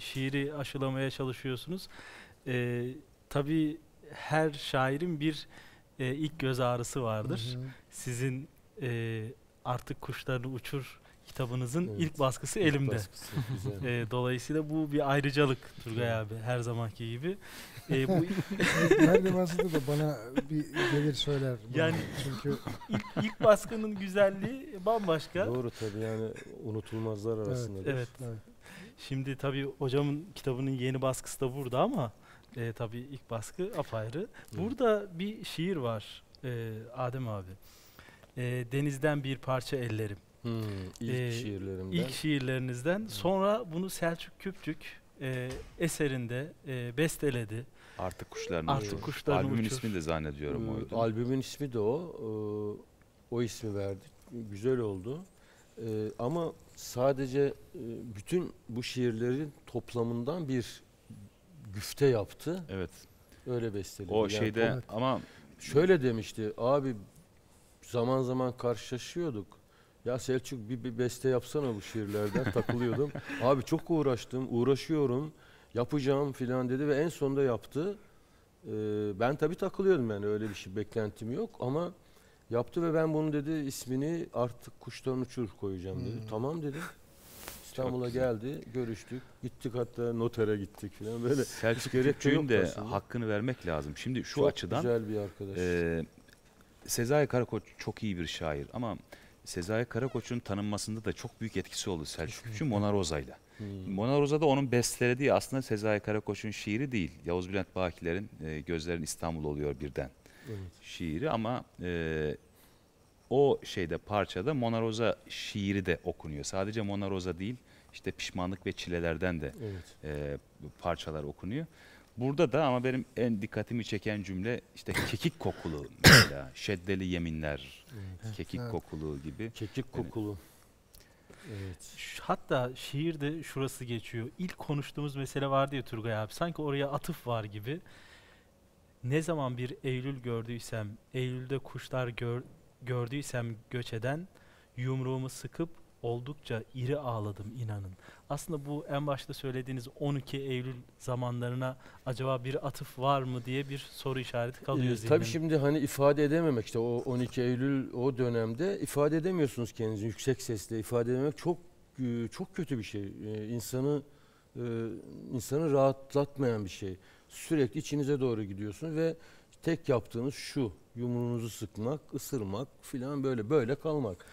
şiiri aşılamaya çalışıyorsunuz. Tabii her şairin bir ilk göz ağrısı vardır. Hı hı. Sizin Artık Kuşlarını Uçur kitabınızın ilk baskısı elimde. Dolayısıyla bu bir ayrıcalık Turgay abi, her zamanki gibi. Bu nerede basıldı da bana bir gelir söyler. Yani çünkü ilk baskının güzelliği bambaşka. Doğru tabii, yani unutulmazlar arasında. Evet, evet. Şimdi tabii hocamın kitabının yeni baskısı da burada ama tabii ilk baskı apayrı. Burada bir şiir var Adem abi. Denizden bir parça ellerim. İlk şiirlerinizden. Sonra bunu Selçuk Küpçük eserinde besteledi. Artık Kuşlarını Uçur. Artık Kuşlarını Uçur. Albümün ismi de zannediyorum oydu. Albümün ismi de o. O ismi verdik. Güzel oldu. Ama sadece bütün bu şiirlerin toplamından bir güfte yaptı. Evet. Öyle besteledi. O yani şeyde ama şöyle demişti. Abi zaman zaman karşılaşıyorduk. Ya Selçuk bir beste yapsana bu şiirlerden, takılıyordum. Abi çok uğraştım, uğraşıyorum, yapacağım filan dedi ve en sonunda yaptı. Ben tabii takılıyordum, yani öyle bir şey beklentim yok ama yaptı ve ben bunu dedi ismini Artık Kuştan Uçur koyacağım dedi. Tamam dedi. İstanbul'a geldi, görüştük, gittik, hatta notere gittik filan böyle. Selçuk Küpçük'ün de hakkını vermek lazım. Şimdi şu çok açıdan güzel bir arkadaş. Sezai Karakoç çok iyi bir şair ama Sezai Karakoç'un tanınmasında da çok büyük etkisi oldu Selçukçu Monaroza'yla. Monaroza'da onun bestelediği aslında Sezai Karakoç'un şiiri değil. Yavuz Bülent Bakiler'in Gözlerin İstanbul Oluyor Birden şiiri ama o şeyde, parçada Monaroza şiiri de okunuyor. Sadece Monaroza değil, işte Pişmanlık ve Çileler'den de parçalar okunuyor. Burada da ama benim en dikkatimi çeken cümle işte kekik kokulu mesela, şeddeli yeminler, kekik kokulu gibi. Kekik kokulu. Evet. Hatta şiirde şurası geçiyor. İlk konuştuğumuz mesele vardı ya Turgay abi, sanki oraya atıf var gibi. Ne zaman bir Eylül gördüysem, Eylül'de kuşlar gördüysem göç eden, yumruğumu sıkıp oldukça iri ağladım inanın. Aslında bu en başta söylediğiniz 12 Eylül zamanlarına acaba bir atıf var mı diye bir soru işareti kalıyor zihnimde. Tabii şimdi hani ifade edememek, işte o 12 Eylül o dönemde ifade edemiyorsunuz kendinizi, yüksek sesle ifade edememek çok kötü bir şey. İnsanı rahatlatmayan bir şey. Sürekli içinize doğru gidiyorsunuz ve tek yaptığınız şu: yumruğunuzu sıkmak, ısırmak filan, böyle kalmak.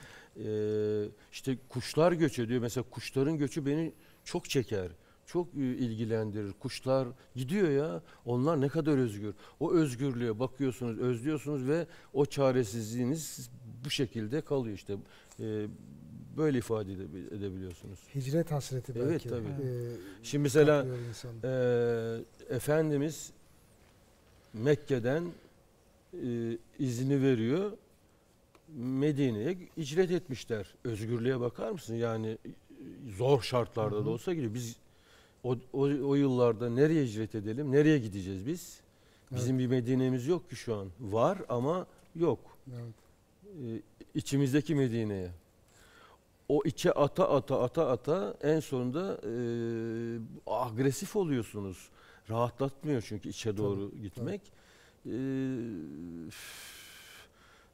İşte kuşlar göç ediyor. Mesela kuşların göçü beni çok çeker, çok ilgilendirir. Kuşlar gidiyor ya, onlar ne kadar özgür. O özgürlüğe bakıyorsunuz, özlüyorsunuz ve o çaresizliğiniz bu şekilde kalıyor işte. Böyle ifade edebiliyorsunuz. Hicret hasreti belki. Evet tabii. Şimdi mesela Efendimiz Mekke'den izni veriyor. Medine'ye icret etmişler. Özgürlüğe bakar mısın? Yani zor şartlarda da olsa gidiyor. Biz o yıllarda nereye icret edelim? Nereye gideceğiz biz? Bizim bir Medine'miz yok ki şu an. Var ama yok. Evet. İçimizdeki Medine'ye. O içe ata en sonunda agresif oluyorsunuz. Rahatlatmıyor çünkü içe doğru gitmek.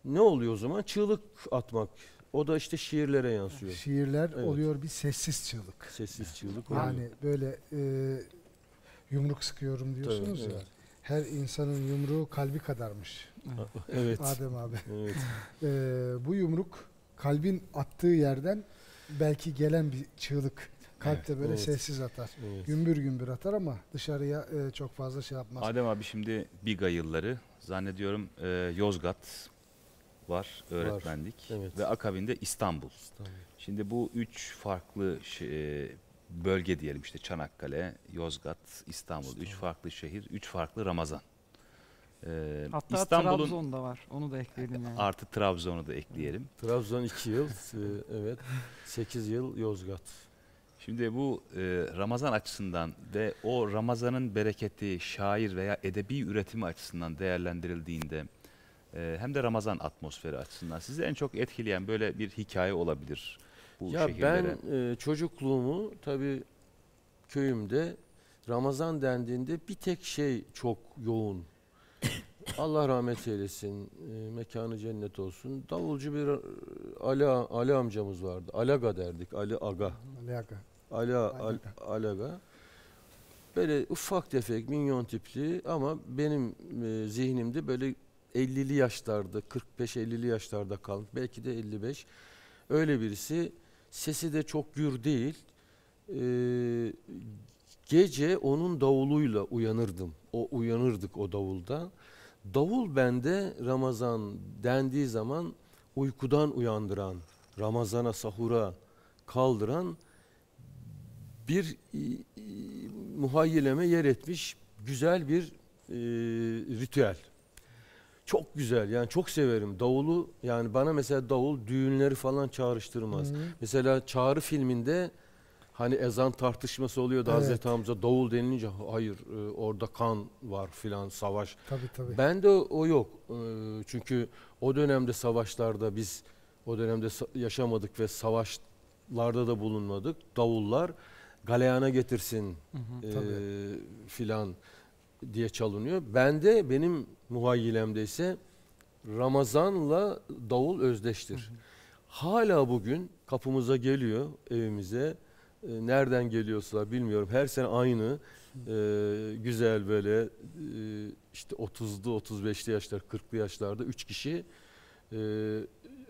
Ne oluyor o zaman? Çığlık atmak. O da işte şiirlere yansıyor. Şiirler oluyor bir sessiz çığlık. Sessiz çığlık oluyor. Yani böyle yumruk sıkıyorum diyorsunuz ya. Evet. Her insanın yumruğu kalbi kadarmış. Evet. Adem abi. Evet. Bu yumruk kalbin attığı yerden belki gelen bir çığlık. Kalp de böyle sessiz atar. Evet. Gümbür gümbür atar ama dışarıya çok fazla şey yapmaz. Adem abi, şimdi Biga yılları zannediyorum, Yozgat var, öğretmenlik ve akabinde İstanbul. Şimdi bu üç farklı bölge diyelim, işte Çanakkale, Yozgat, İstanbul. Üç farklı şehir, üç farklı Ramazan. Hatta Trabzon'da var. Onu da ekleyelim. Yani. Artı Trabzon'u da ekleyelim. Trabzon 2 yıl, 8 yıl Yozgat. Şimdi bu Ramazan açısından ve o Ramazan'ın bereketi şair veya edebi üretimi açısından değerlendirildiğinde, hem de Ramazan atmosferi açısından sizi en çok etkileyen böyle bir hikaye olabilir bu şehirlere. Ben çocukluğumu tabii köyümde Ramazan dendiğinde bir tek şey çok yoğun. Allah rahmet eylesin, mekanı cennet olsun. Davulcu bir Ali amcamız vardı. Alaga derdik. Ali Aga. Alaga. Böyle ufak tefek minyon tipli ama benim zihnimde böyle 50'li yaşlarda, 45-50'li yaşlarda kalmış. Belki de 55. Öyle birisi. Sesi de çok gür değil. Gece onun davuluyla uyanırdım. Uyanırdık o davulda. Davul bende Ramazan dendiği zaman uykudan uyandıran, Ramazan'a, sahura kaldıran bir muhayyileme yer etmiş güzel bir ritüel. Çok güzel, yani çok severim davulu. Yani bana mesela davul düğünleri falan çağrıştırmaz. Mesela Çağrı filminde hani ezan tartışması oluyordu, Hazreti Hamza davul denilince hayır orada kan var filan, savaş. Tabii. Ben de o yok. Çünkü o dönemde savaşlarda biz yaşamadık ve savaşlarda da bulunmadık. Davullar galeyana getirsin filan diye çalınıyor. Benim muhayyilemde ise Ramazan'la davul özdeştir. Hala bugün kapımıza geliyor, evimize. Nereden geliyorsa bilmiyorum. Her sene aynı güzel böyle işte 30'lu 35'li yaşlar, 40'lı yaşlarda 3 kişi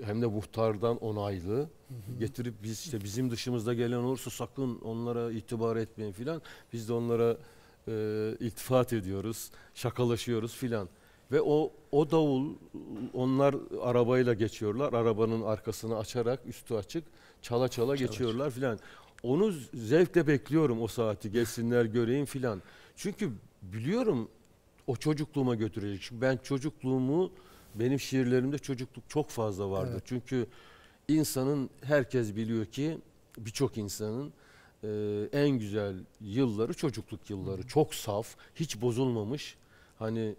hem de muhtardan onaylı getirip biz işte bizim dışımızda gelen olursa sakın onlara itibar etmeyin filan. Biz de onlara iltifat ediyoruz, şakalaşıyoruz filan. Ve o davul, onlar arabayla geçiyorlar. Arabanın arkasını açarak, üstü açık çala geçiyorlar filan. Onu zevkle bekliyorum, o saati geçsinler göreyim filan. Çünkü biliyorum o çocukluğuma götürecek. Çünkü ben çocukluğumu, benim şiirlerimde çocukluk çok fazla vardı. Evet. Çünkü herkes biliyor ki birçok insanın en güzel yılları çocukluk yılları. Çok saf, hiç bozulmamış. Hani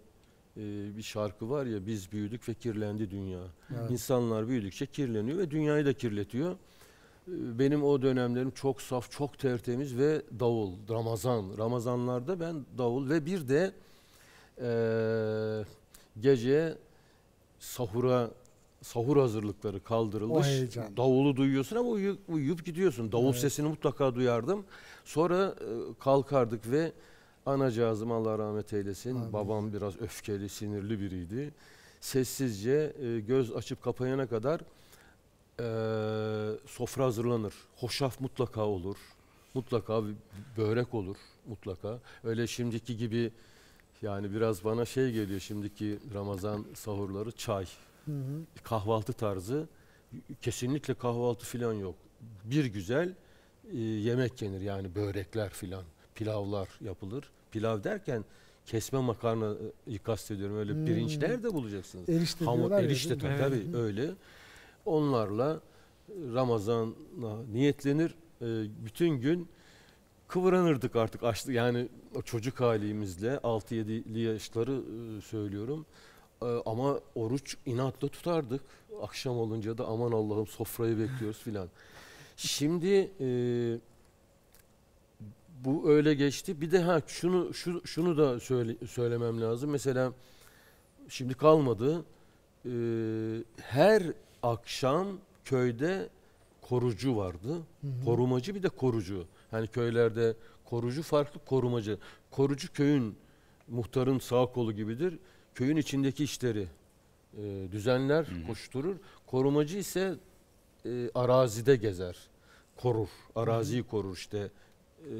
bir şarkı var ya, biz büyüdük ve kirlendi dünya. Evet. İnsanlar büyüdükçe kirleniyor ve dünyayı da kirletiyor. benim o dönemlerim çok saf, çok tertemiz ve davul, Ramazan. Ramazanlarda ben davul ve bir de gece sahur hazırlıkları kaldırılmış. Davulu duyuyorsun ama uyuyup gidiyorsun. Davul sesini mutlaka duyardım. Sonra kalkardık ve anacığızım, Allah rahmet eylesin. Abi. Babam biraz öfkeli, sinirli biriydi. Sessizce göz açıp kapayana kadar sofra hazırlanır. Hoşaf mutlaka olur. Mutlaka börek olur. Mutlaka. Öyle şimdiki gibi, yani biraz bana şey geliyor şimdiki Ramazan sahurları, çay. Hı hı. Kahvaltı tarzı. Kesinlikle kahvaltı filan yok. Bir güzel yemek yenir. Yani börekler filan. Pilavlar yapılır. Pilav derken kesme makarnayı kastediyorum. Öyle pirinçler de bulacaksınız. Erişte diyorlar ya. Erişte tabii öyle. Onlarla Ramazan'a niyetlenir. Bütün gün kıvranırdık artık. Açlık, yani çocuk halimizle 6-7'li yaşları söylüyorum. Ama oruç inatla tutardık. Akşam olunca da aman Allah'ım sofrayı bekliyoruz filan. Şimdi bu öyle geçti. Bir de şunu da söylemem lazım. Mesela şimdi kalmadı. Her akşam köyde korucu vardı. Hı hı. Korumacı bir de korucu. Yani köylerde korucu farklı, korumacı. Korucu köyün, muhtarın sağ kolu gibidir. Köyün içindeki işleri düzenler, hı hı, koşturur. Korumacı ise arazide gezer. Korur. Araziyi, hı hı, korur işte.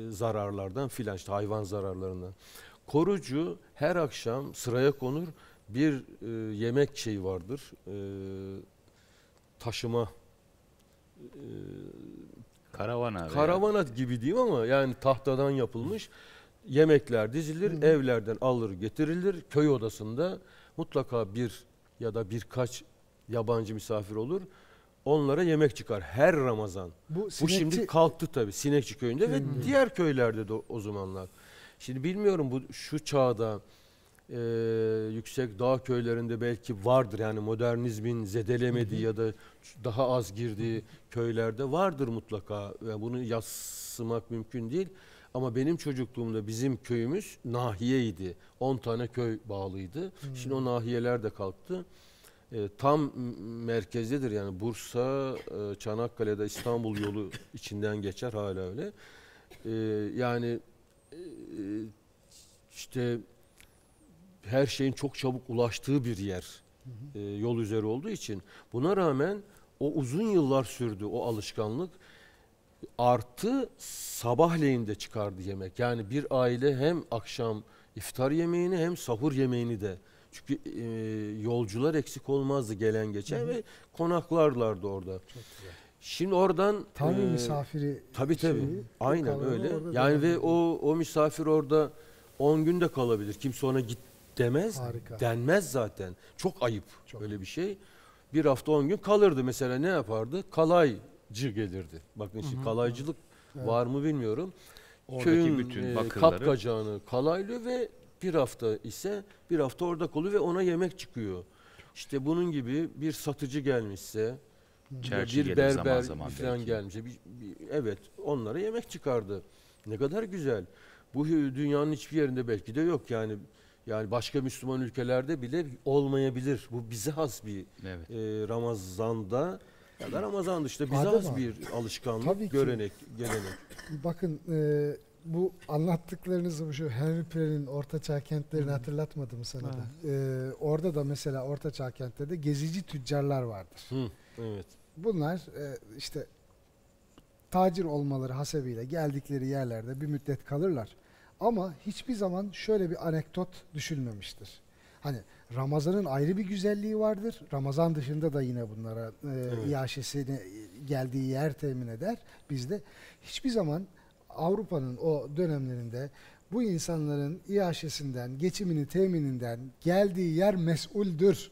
Zararlardan filan, işte hayvan zararlarından. Korucu her akşam sıraya konur, bir yemek şeyi vardır, taşıma karavana gibi diyeyim ama yani tahtadan yapılmış yemekler dizilir, hı hı, evlerden alır getirilir, köy odasında mutlaka bir ya da birkaç yabancı misafir olur. Onlara yemek çıkar her Ramazan. Bu şimdi kalktı tabii Sinekçi köyünde ve diğer köylerde de o zamanlar. Şimdi bilmiyorum, bu şu çağda yüksek dağ köylerinde belki vardır. Yani modernizmin zedelemediği ya da daha az girdiği köylerde vardır mutlaka. Yani bunu yadsımak mümkün değil. Ama benim çocukluğumda bizim köyümüz nahiyeydi. 10 tane köy bağlıydı. Şimdi o nahiyeler de kalktı. Tam merkezdedir yani, Bursa, Çanakkale'de İstanbul yolu içinden geçer, hala öyle. Yani işte her şeyin çok çabuk ulaştığı bir yer, yol üzeri olduğu için. Buna rağmen o uzun yıllar sürdü o alışkanlık. Artı sabahleyin de çıkardı yemek. Yani bir aile hem akşam iftar yemeğini hem sahur yemeğini de. Çünkü yolcular eksik olmazdı, gelen geçen, hı-hı, ve konaklarlardı orada. Çok güzel. Şimdi oradan... Tabii misafiri... Tabii tabii. Şeyi, aynen öyle. Yani ve o misafir orada 10 gün de kalabilir. Kimse ona git demez. Harika. Denmez zaten. Çok ayıp öyle bir şey. Bir hafta 10 gün kalırdı. Mesela ne yapardı? Kalaycı gelirdi. Bakın şimdi, hı-hı, kalaycılık, evet, var mı bilmiyorum. Oradaki köyün bütün bakırları... kapkacağını kalaylıyor ve bir hafta ise bir hafta orada kalıyor ve ona yemek çıkıyor. İşte bunun gibi bir satıcı gelmişse, çerçi bir berber falan gelmişse, evet, onlara yemek çıkardı. Ne kadar güzel. Bu dünyanın hiçbir yerinde belki de yok yani. Yani başka Müslüman ülkelerde bile olmayabilir. Bu bize has bir, evet, Ramazan'da ya da Ramazan dışında bize has bir alışkanlık, görenek, gelenek. Bakın bu anlattıklarınızı, şu Henry Pirelli'nin Ortaçağ kentlerini hatırlatmadı mı sana da? Orada da mesela Ortaçağ kentlerde gezici tüccarlar vardır. Hı, evet. Bunlar işte tacir olmaları hasebiyle geldikleri yerlerde bir müddet kalırlar. Ama hiçbir zaman şöyle bir anekdot düşünmemiştir. Hani Ramazan'ın ayrı bir güzelliği vardır. Ramazan dışında da yine bunlara iaşesini, geldiği yer temin eder. Bizde hiçbir zaman Avrupa'nın o dönemlerinde bu insanların iaşesinden, geçimini temininden geldiği yer mesuldür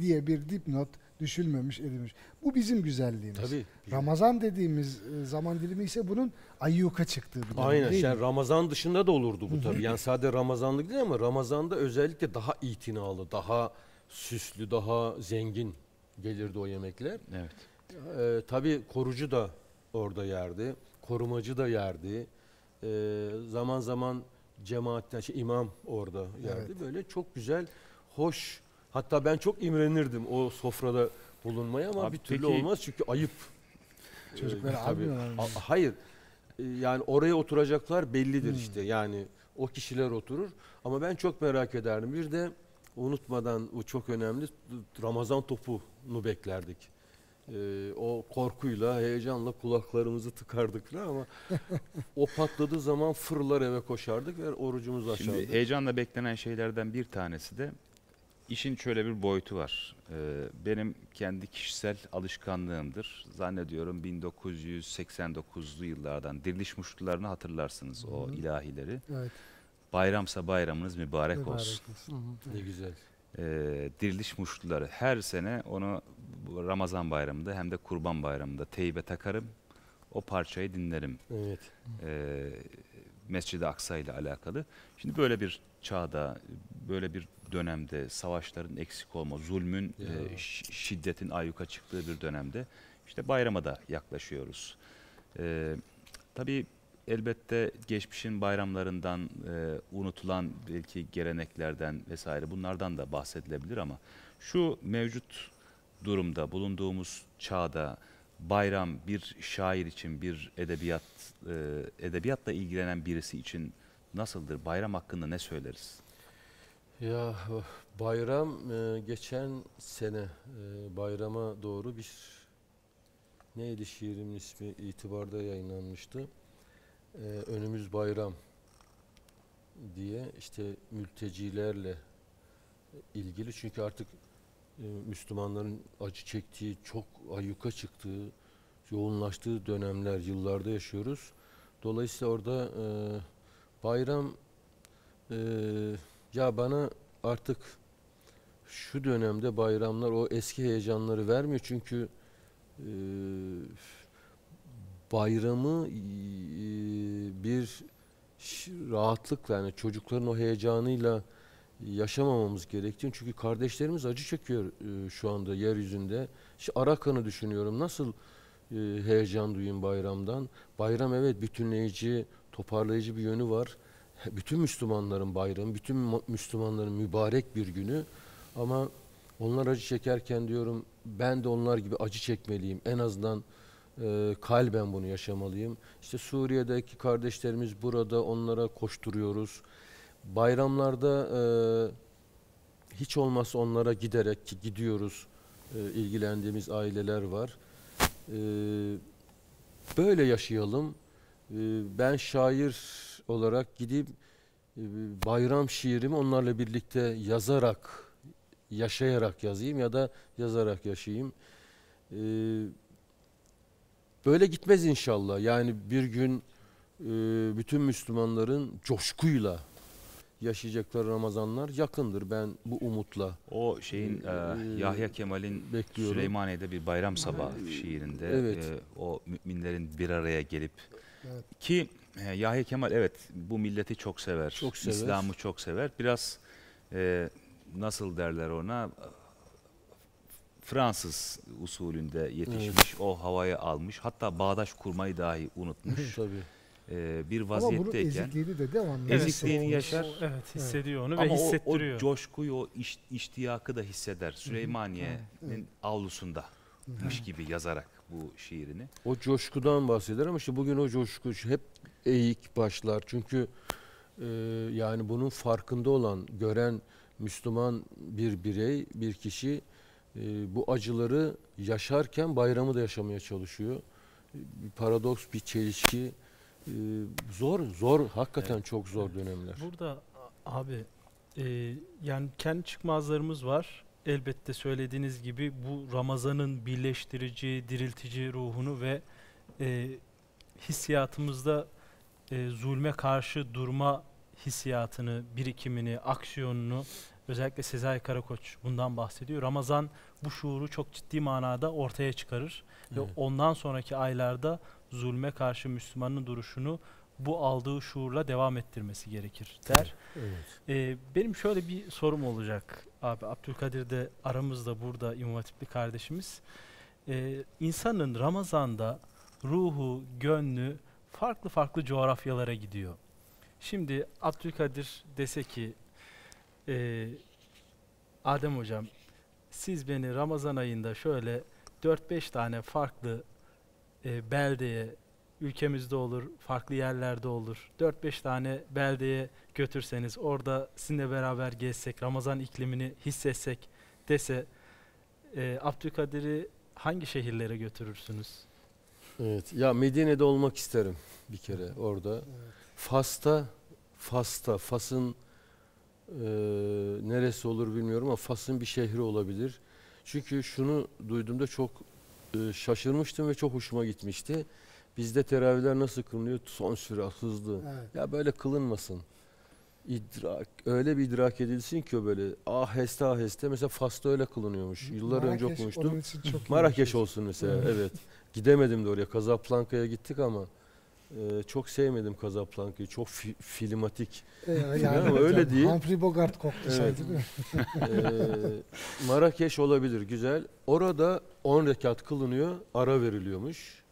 diye bir dipnot düşünmemiş, edilmiş. Bu bizim güzelliğimiz. Tabii. Ramazan dediğimiz zaman dilimi ise bunun ayyuka çıktığı bir dönem. Aynen. Yani Ramazan dışında da olurdu bu tabii. Yani sadece Ramazanlık değil ama Ramazan'da özellikle daha itinalı, daha süslü, daha zengin gelirdi o yemekler. Evet. Tabii korucu da orada yerdi. Korumacı da yerdi. Zaman zaman cemaatten imam orada yerdi. Evet. Böyle çok güzel, hoş. Hatta ben çok imrenirdim o sofrada bulunmaya ama bir türlü olmaz çünkü ayıp. Çocuklara almıyorlar mı? Hayır. Yani oraya oturacaklar bellidir işte. Yani o kişiler oturur. Ama ben çok merak ederdim. Bir de unutmadan, o çok önemli, Ramazan topunu beklerdik. O korkuyla, heyecanla kulaklarımızı tıkardık ama o patladığı zaman fırlar eve koşardık ve orucumuzu açardık. Şimdi heyecanla beklenen şeylerden bir tanesi de işin şöyle bir boyutu var. Benim kendi kişisel alışkanlığımdır. Zannediyorum 1989'lu yıllardan Diriliş muşlularını hatırlarsınız, o ilahileri. Evet. Bayramsa bayramınız mübarek olsun. Ne güzel. Diriliş muşluları, her sene onu Ramazan bayramında hem de Kurban bayramında teybe takarım. O parçayı dinlerim. Evet. Mescid-i Aksa ile alakalı. Şimdi böyle bir çağda, böyle bir dönemde, savaşların eksik olma, zulmün, şiddetin ayyuka çıktığı bir dönemde işte bayrama da yaklaşıyoruz. Tabii elbette geçmişin bayramlarından, unutulan belki geleneklerden vesaire, bunlardan da bahsedilebilir ama şu mevcut durumda, bulunduğumuz çağda bayram bir şair için, bir edebiyatla ilgilenen birisi için nasıldır? Bayram hakkında ne söyleriz? Ya bayram, geçen sene bayrama doğru bir, neydi şiirimin ismi, itibarda yayınlanmıştı. Önümüz bayram diye işte mültecilerle ilgili, çünkü artık Müslümanların acı çektiği, çok ayyuka çıktığı, yoğunlaştığı dönemler, yıllarda yaşıyoruz. Dolayısıyla orada bayram ya bana artık şu dönemde bayramlar o eski heyecanları vermiyor çünkü bayramı bir rahatlıkla, yani çocukların o heyecanıyla yaşamamamız gerektiğini, çünkü kardeşlerimiz acı çekiyor şu anda yeryüzünde. İşte Arakan'ı düşünüyorum, nasıl heyecan duyayım bayramdan. Bayram evet bütünleyici, toparlayıcı bir yönü var. Bütün Müslümanların bayramı, bütün Müslümanların mübarek bir günü ama onlar acı çekerken diyorum ben de onlar gibi acı çekmeliyim. En azından kalben bunu yaşamalıyım. İşte Suriye'deki kardeşlerimiz burada, onlara koşturuyoruz. Bayramlarda hiç olmazsa onlara giderek, ki gidiyoruz, ilgilendiğimiz aileler var. Böyle yaşayalım. Ben şair olarak gidip bayram şiirimi onlarla birlikte yazarak, yaşayarak yazayım ya da yazarak yaşayayım. Böyle gitmez inşallah. Yani bir gün bütün Müslümanların coşkuyla yaşayacakları Ramazanlar yakındır. Ben bu umutla. O şeyin Yahya Kemal'in Süleymaniye'de bir bayram sabahı şiirinde o müminlerin bir araya gelip ki Yahya Kemal bu milleti çok sever. Çok sever. İslam'ı çok sever. Biraz nasıl derler ona, Fransız usulünde yetişmiş, o havayı almış. Hatta bağdaş kurmayı dahi unutmuş. Tabii. Bir vaziyetteyken. Ama bunun ezikliğini de devamlı. Ezikliğini yaşar. Evet, hissediyor onu ve hissettiriyor. Ama o coşkuyu, o iştiyakı da hisseder. Süleymaniye'nin avlusundamış gibi yazarak bu şiirini. O coşkudan bahseder ama işte bugün o coşku hep eğik başlar. Çünkü yani bunun farkında olan, gören Müslüman bir birey, bir kişi bu acıları yaşarken bayramı da yaşamaya çalışıyor. Bir paradoks, bir çelişki. Zor, hakikaten çok zor dönemler. Burada abi yani kendi çıkmazlarımız var. Elbette söylediğiniz gibi bu Ramazan'ın birleştirici, diriltici ruhunu ve hissiyatımızda zulme karşı durma hissiyatını, birikimini, aksiyonunu, özellikle Sezai Karakoç bundan bahsediyor. Ramazan bu şuuru çok ciddi manada ortaya çıkarır. Ve ondan sonraki aylarda zulme karşı Müslümanın duruşunu bu aldığı şuurla devam ettirmesi gerekir der. Benim şöyle bir sorum olacak abi. Abdülkadir de aramızda, burada İmam Hatipli kardeşimiz. İnsanın Ramazan'da ruhu, gönlü farklı farklı coğrafyalara gidiyor. Şimdi Abdülkadir dese ki, Adem hocam, siz beni Ramazan ayında şöyle 4-5 tane farklı beldeye, ülkemizde olur, farklı yerlerde olur, 4-5 tane beldeye götürseniz, orada sizinle beraber gezsek, Ramazan iklimini hissetsek dese, Abdülkadir'i hangi şehirlere götürürsünüz? Evet, ya Medine'de olmak isterim bir kere orada. Evet. Fas'ta, Fas'ın neresi olur bilmiyorum ama Fas'ın bir şehri olabilir. Çünkü şunu duyduğumda çok şaşırmıştım ve çok hoşuma gitmişti. Bizde teravihler nasıl kılınıyor? Son sürat, hızlı. Evet. Ya böyle kılınmasın. Öyle bir idrak edilsin ki o böyle aheste aheste. Mesela Fas'ta öyle kılınıyormuş. Yıllar önce okumuştum. Marakeş olsun mesela. Evet. Gidemedim de oraya. Kazaplanka'ya gittik ama çok sevmedim Kazablanka'yı. Çok filmatik. Yani ama öyle değil. Humphrey Bogart koktu sanki, değil mi? Marakeş olabilir. Güzel. Orada 10 rekat kılınıyor. Ara veriliyormuş.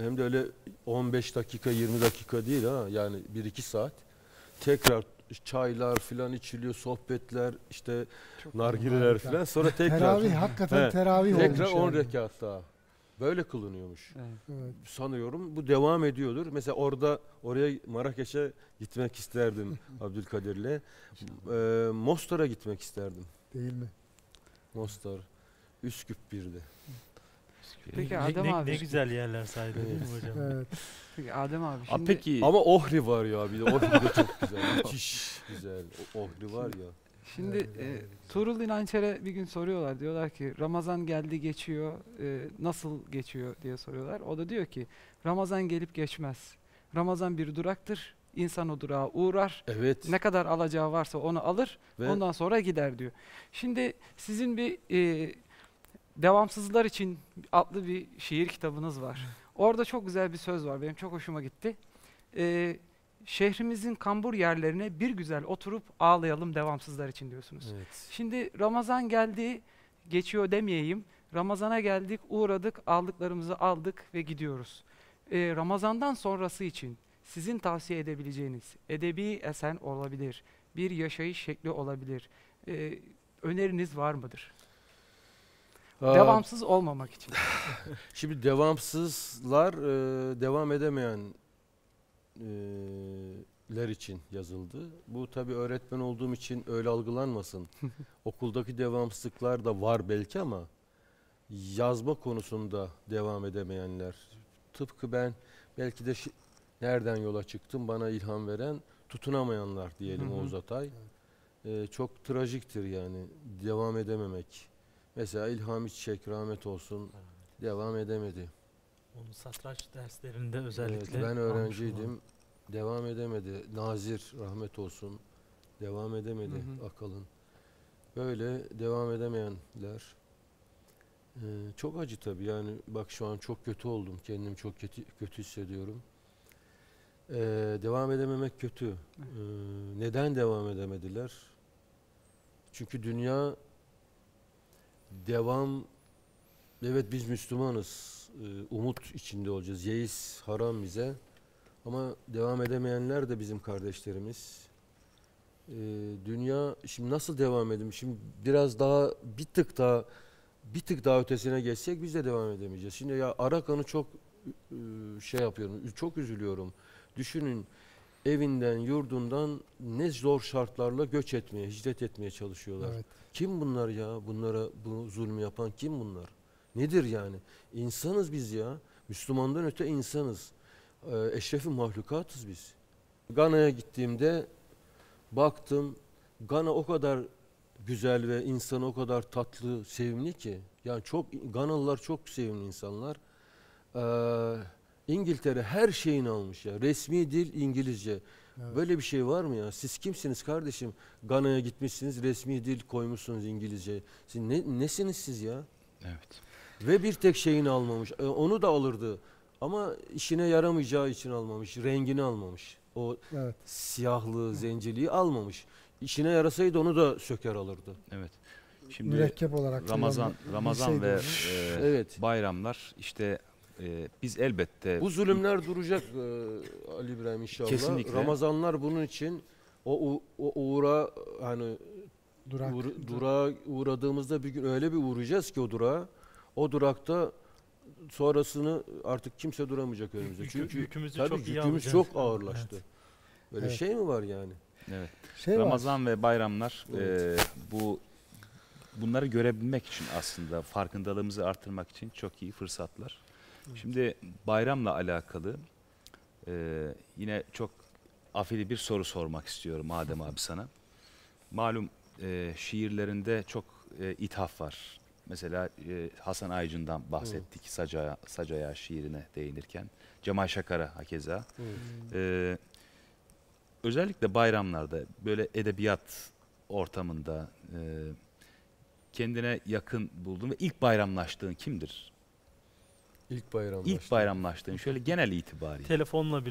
Hem de öyle 15 dakika 20 dakika değil ha. Yani 1-2 saat. Tekrar çaylar filan içiliyor, sohbetler, işte çok nargileler filan. Sonra tekrar. Teravih, hakikaten teravih olmuş. Tekrar 10 rekat daha. Böyle kılınıyormuş. Evet. Sanıyorum bu devam ediyordur. Mesela oraya Marakeş'e gitmek isterdim Abdülkadir'le. Mostar'a gitmek isterdim. Değil mi? Mostar, Üsküp birdi. Peki Adem abi. Ne güzel yerler saydı değil mi hocam? Evet. Peki Adem abi şimdi... Peki. Ama Ohri var ya bir de. Ohri de çok güzel. Müthiş güzel. Ohri var ya. Şimdi Tuğrul İnançer'e bir gün soruyorlar. Diyorlar ki Ramazan geldi geçiyor. Nasıl geçiyor diye soruyorlar. O da diyor ki Ramazan gelip geçmez. Ramazan bir duraktır. İnsan o durağa uğrar. Evet. Ne kadar alacağı varsa onu alır. Ve ondan sonra gider diyor. Şimdi sizin bir... Devamsızlar için adlı bir şiir kitabınız var. Orada çok güzel bir söz var. Benim çok hoşuma gitti. Şehrimizin kambur yerlerine bir güzel oturup ağlayalım devamsızlar için diyorsunuz. Evet. Şimdi Ramazan geldi, geçiyor demeyeyim. Ramazana geldik, uğradık, aldıklarımızı aldık ve gidiyoruz. Ramazandan sonrası için sizin tavsiye edebileceğiniz edebi eser olabilir, bir yaşayış şekli olabilir. Öneriniz var mıdır? Devamsız olmamak için. Şimdi devamsızlar devam edemeyenler için yazıldı. Bu tabii öğretmen olduğum için öyle algılanmasın. Okuldaki devamsızlıklar da var belki ama yazma konusunda devam edemeyenler. Tıpkı ben belki de nereden yola çıktım bana ilham veren tutunamayanlar diyelim Oğuz Atay. Çok trajiktir yani devam edememek. Mesela İlhami Çiçek rahmet olsun devam edemedi. Onu satranç derslerinde özellikle. Evet, ben öğrenciydim. Devam edemedi. Nazir rahmet olsun devam edemedi Akalın. Böyle devam edemeyenler. Çok acı tabii yani bak şu an çok kötü oldum. Kendimi çok kötü hissediyorum. Devam edememek kötü. Neden devam edemediler? Çünkü dünya devam, evet biz Müslümanız, umut içinde olacağız, yeis haram bize ama devam edemeyenler de bizim kardeşlerimiz. Dünya, şimdi nasıl devam edelim, şimdi biraz daha bir tık daha ötesine geçsek biz de devam edemeyeceğiz. Şimdi ya Arakan'ı çok şey yapıyorum, çok üzülüyorum. Düşünün evinden, yurdundan ne zor şartlarla göç etmeye, hicret etmeye çalışıyorlar. Evet. Kim bunlar ya? Bunlara bu zulmü yapan kim bunlar? Nedir yani? İnsanız biz ya. Müslümandan öte insanız. Eşrefi mahlukatız biz. Ghana'ya gittiğimde baktım. Ghana o kadar güzel ve insanı o kadar tatlı, sevimli ki. Yani Ghanalılar çok sevimli insanlar. İngiltere her şeyini almış ya. Resmi dil İngilizce. Evet. Böyle bir şey var mı ya? Siz kimsiniz kardeşim? Ghana'ya gitmişsiniz, resmi dil koymuşsunuz İngilizce. Siz nesiniz siz ya? Evet. Ve bir tek şeyini almamış. Onu da alırdı. Ama işine yaramayacağı için almamış. Rengini almamış. O siyahlığı, zenciliği almamış. İşine yarasaydı onu da söker alırdı. Evet. Şimdi mürekkep olarak Ramazan ve bayramlar işte Biz elbette... Bu zulümler duracak Ali İbrahim inşallah. Kesinlikle. Ramazanlar bunun için o uğra hani durağa uğradığımızda bir gün öyle bir uğrayacağız ki o durakta sonrasını artık kimse duramayacak önümüzde. Çünkü yükümüz çok ağırlaştı. Evet. Böyle evet. Şey mi var yani? Evet. Ramazan var. Ve bayramlar evet. Bunları görebilmek için aslında farkındalığımızı artırmak için çok iyi fırsatlar. Evet. Şimdi bayramla alakalı yine çok afili bir soru sormak istiyorum Adem abi sana. Malum şiirlerinde çok ithaf var. Mesela Hasan Aycın'dan bahsettik Sacaya şiirine değinirken. Cemal Şakar'a hakeza. Özellikle bayramlarda böyle edebiyat ortamında kendine yakın buldun ve ilk bayramlaştığın kimdir? İlk bayramlaştığın şöyle genel itibariyle. Telefonla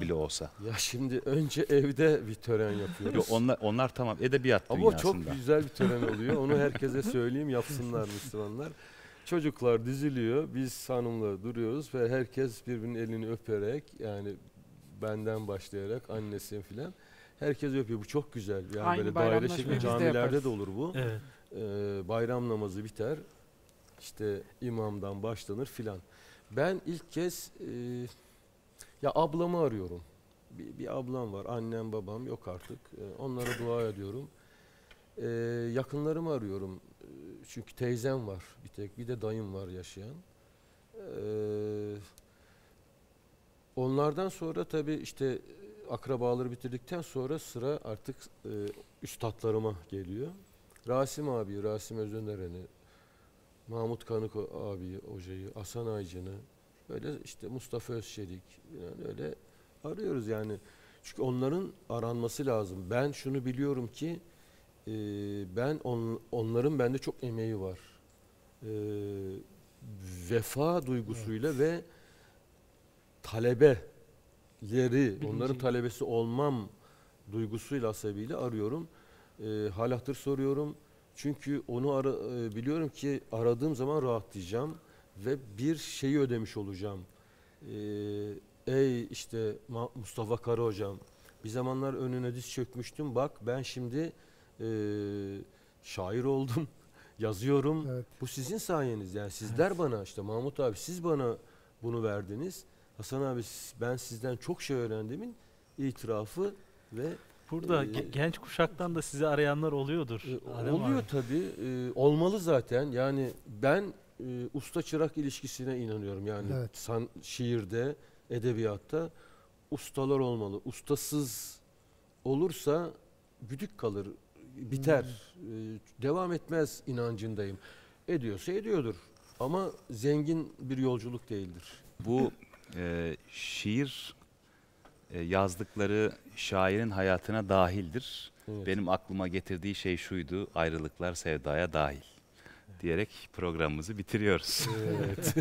bile olsa. Ya şimdi önce evde bir tören yapıyoruz. Yo, onlar tamam edebiyat dünyasında. Ama çok güzel bir tören oluyor. Onu herkese söyleyeyim yapsınlar Müslümanlar. Çocuklar diziliyor. Biz hanımlar duruyoruz ve herkes birbirinin elini öperek yani benden başlayarak annesi filan. Herkes öpüyor. Bu çok güzel. Yani aynı böyle daire şeklinde camilerde de olur bu. Evet. Bayram namazı biter. İşte imamdan başlanır filan. Ben ilk kez ya ablamı arıyorum. Bir ablam var. Annem babam yok artık. Onlara dua ediyorum. Yakınlarımı arıyorum. Çünkü teyzem var bir tek. Bir de dayım var yaşayan. Onlardan sonra tabii işte akrabaları bitirdikten sonra sıra artık üstadlarıma geliyor. Rasim abi, Rasim Özdenveren'i, Mahmut Kanık abi hocayı, Hasan Aycın'ı, böyle işte Mustafa Özçelik, yani öyle arıyoruz yani. Çünkü onların aranması lazım. Ben şunu biliyorum ki ben onların bende çok emeği var. Vefa duygusuyla evet. Ve talebeleri, onların talebesi olmam duygusuyla sebebiyle arıyorum. Halahtır soruyorum. Çünkü onu biliyorum ki aradığım zaman rahatlayacağım ve bir şeyi ödemiş olacağım. Ey işte Mustafa Kara hocam, bir zamanlar önüne diz çökmüştüm. Bak ben şimdi şair oldum, yazıyorum. Evet. Bu sizin sayeniz yani sizler evet. Bana işte Mahmut abi siz bana bunu verdiniz. Hasan abi ben sizden çok şey öğrendiğimin itirafı ve... Burada genç kuşaktan da sizi arayanlar oluyordur. Oluyor tabii. Olmalı zaten. Yani ben usta çırak ilişkisine inanıyorum. Yani evet. Şiirde, edebiyatta ustalar olmalı. Ustasız olursa güdük kalır, biter. Devam etmez inancındayım. Ediyorsa ediyordur. Ama zengin bir yolculuk değildir. Bu şiir... yazdıkları şairin hayatına dahildir. Evet. Benim aklıma getirdiği şey şuydu, ayrılıklar sevdaya dahil evet. Diyerek programımızı bitiriyoruz. Evet.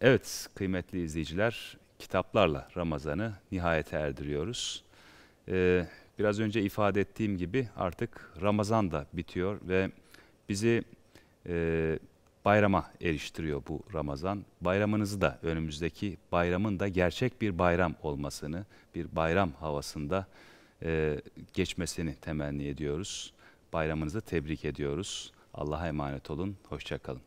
Evet, kıymetli izleyiciler, kitaplarla Ramazan'ı nihayete erdiriyoruz. Biraz önce ifade ettiğim gibi artık Ramazan da bitiyor ve bizi bayrama eriştiriyor bu Ramazan. Bayramınızı da önümüzdeki bayramın da gerçek bir bayram olmasını, bir bayram havasında geçmesini temenni ediyoruz. Bayramınızı tebrik ediyoruz. Allah'a emanet olun. Hoşça kalın.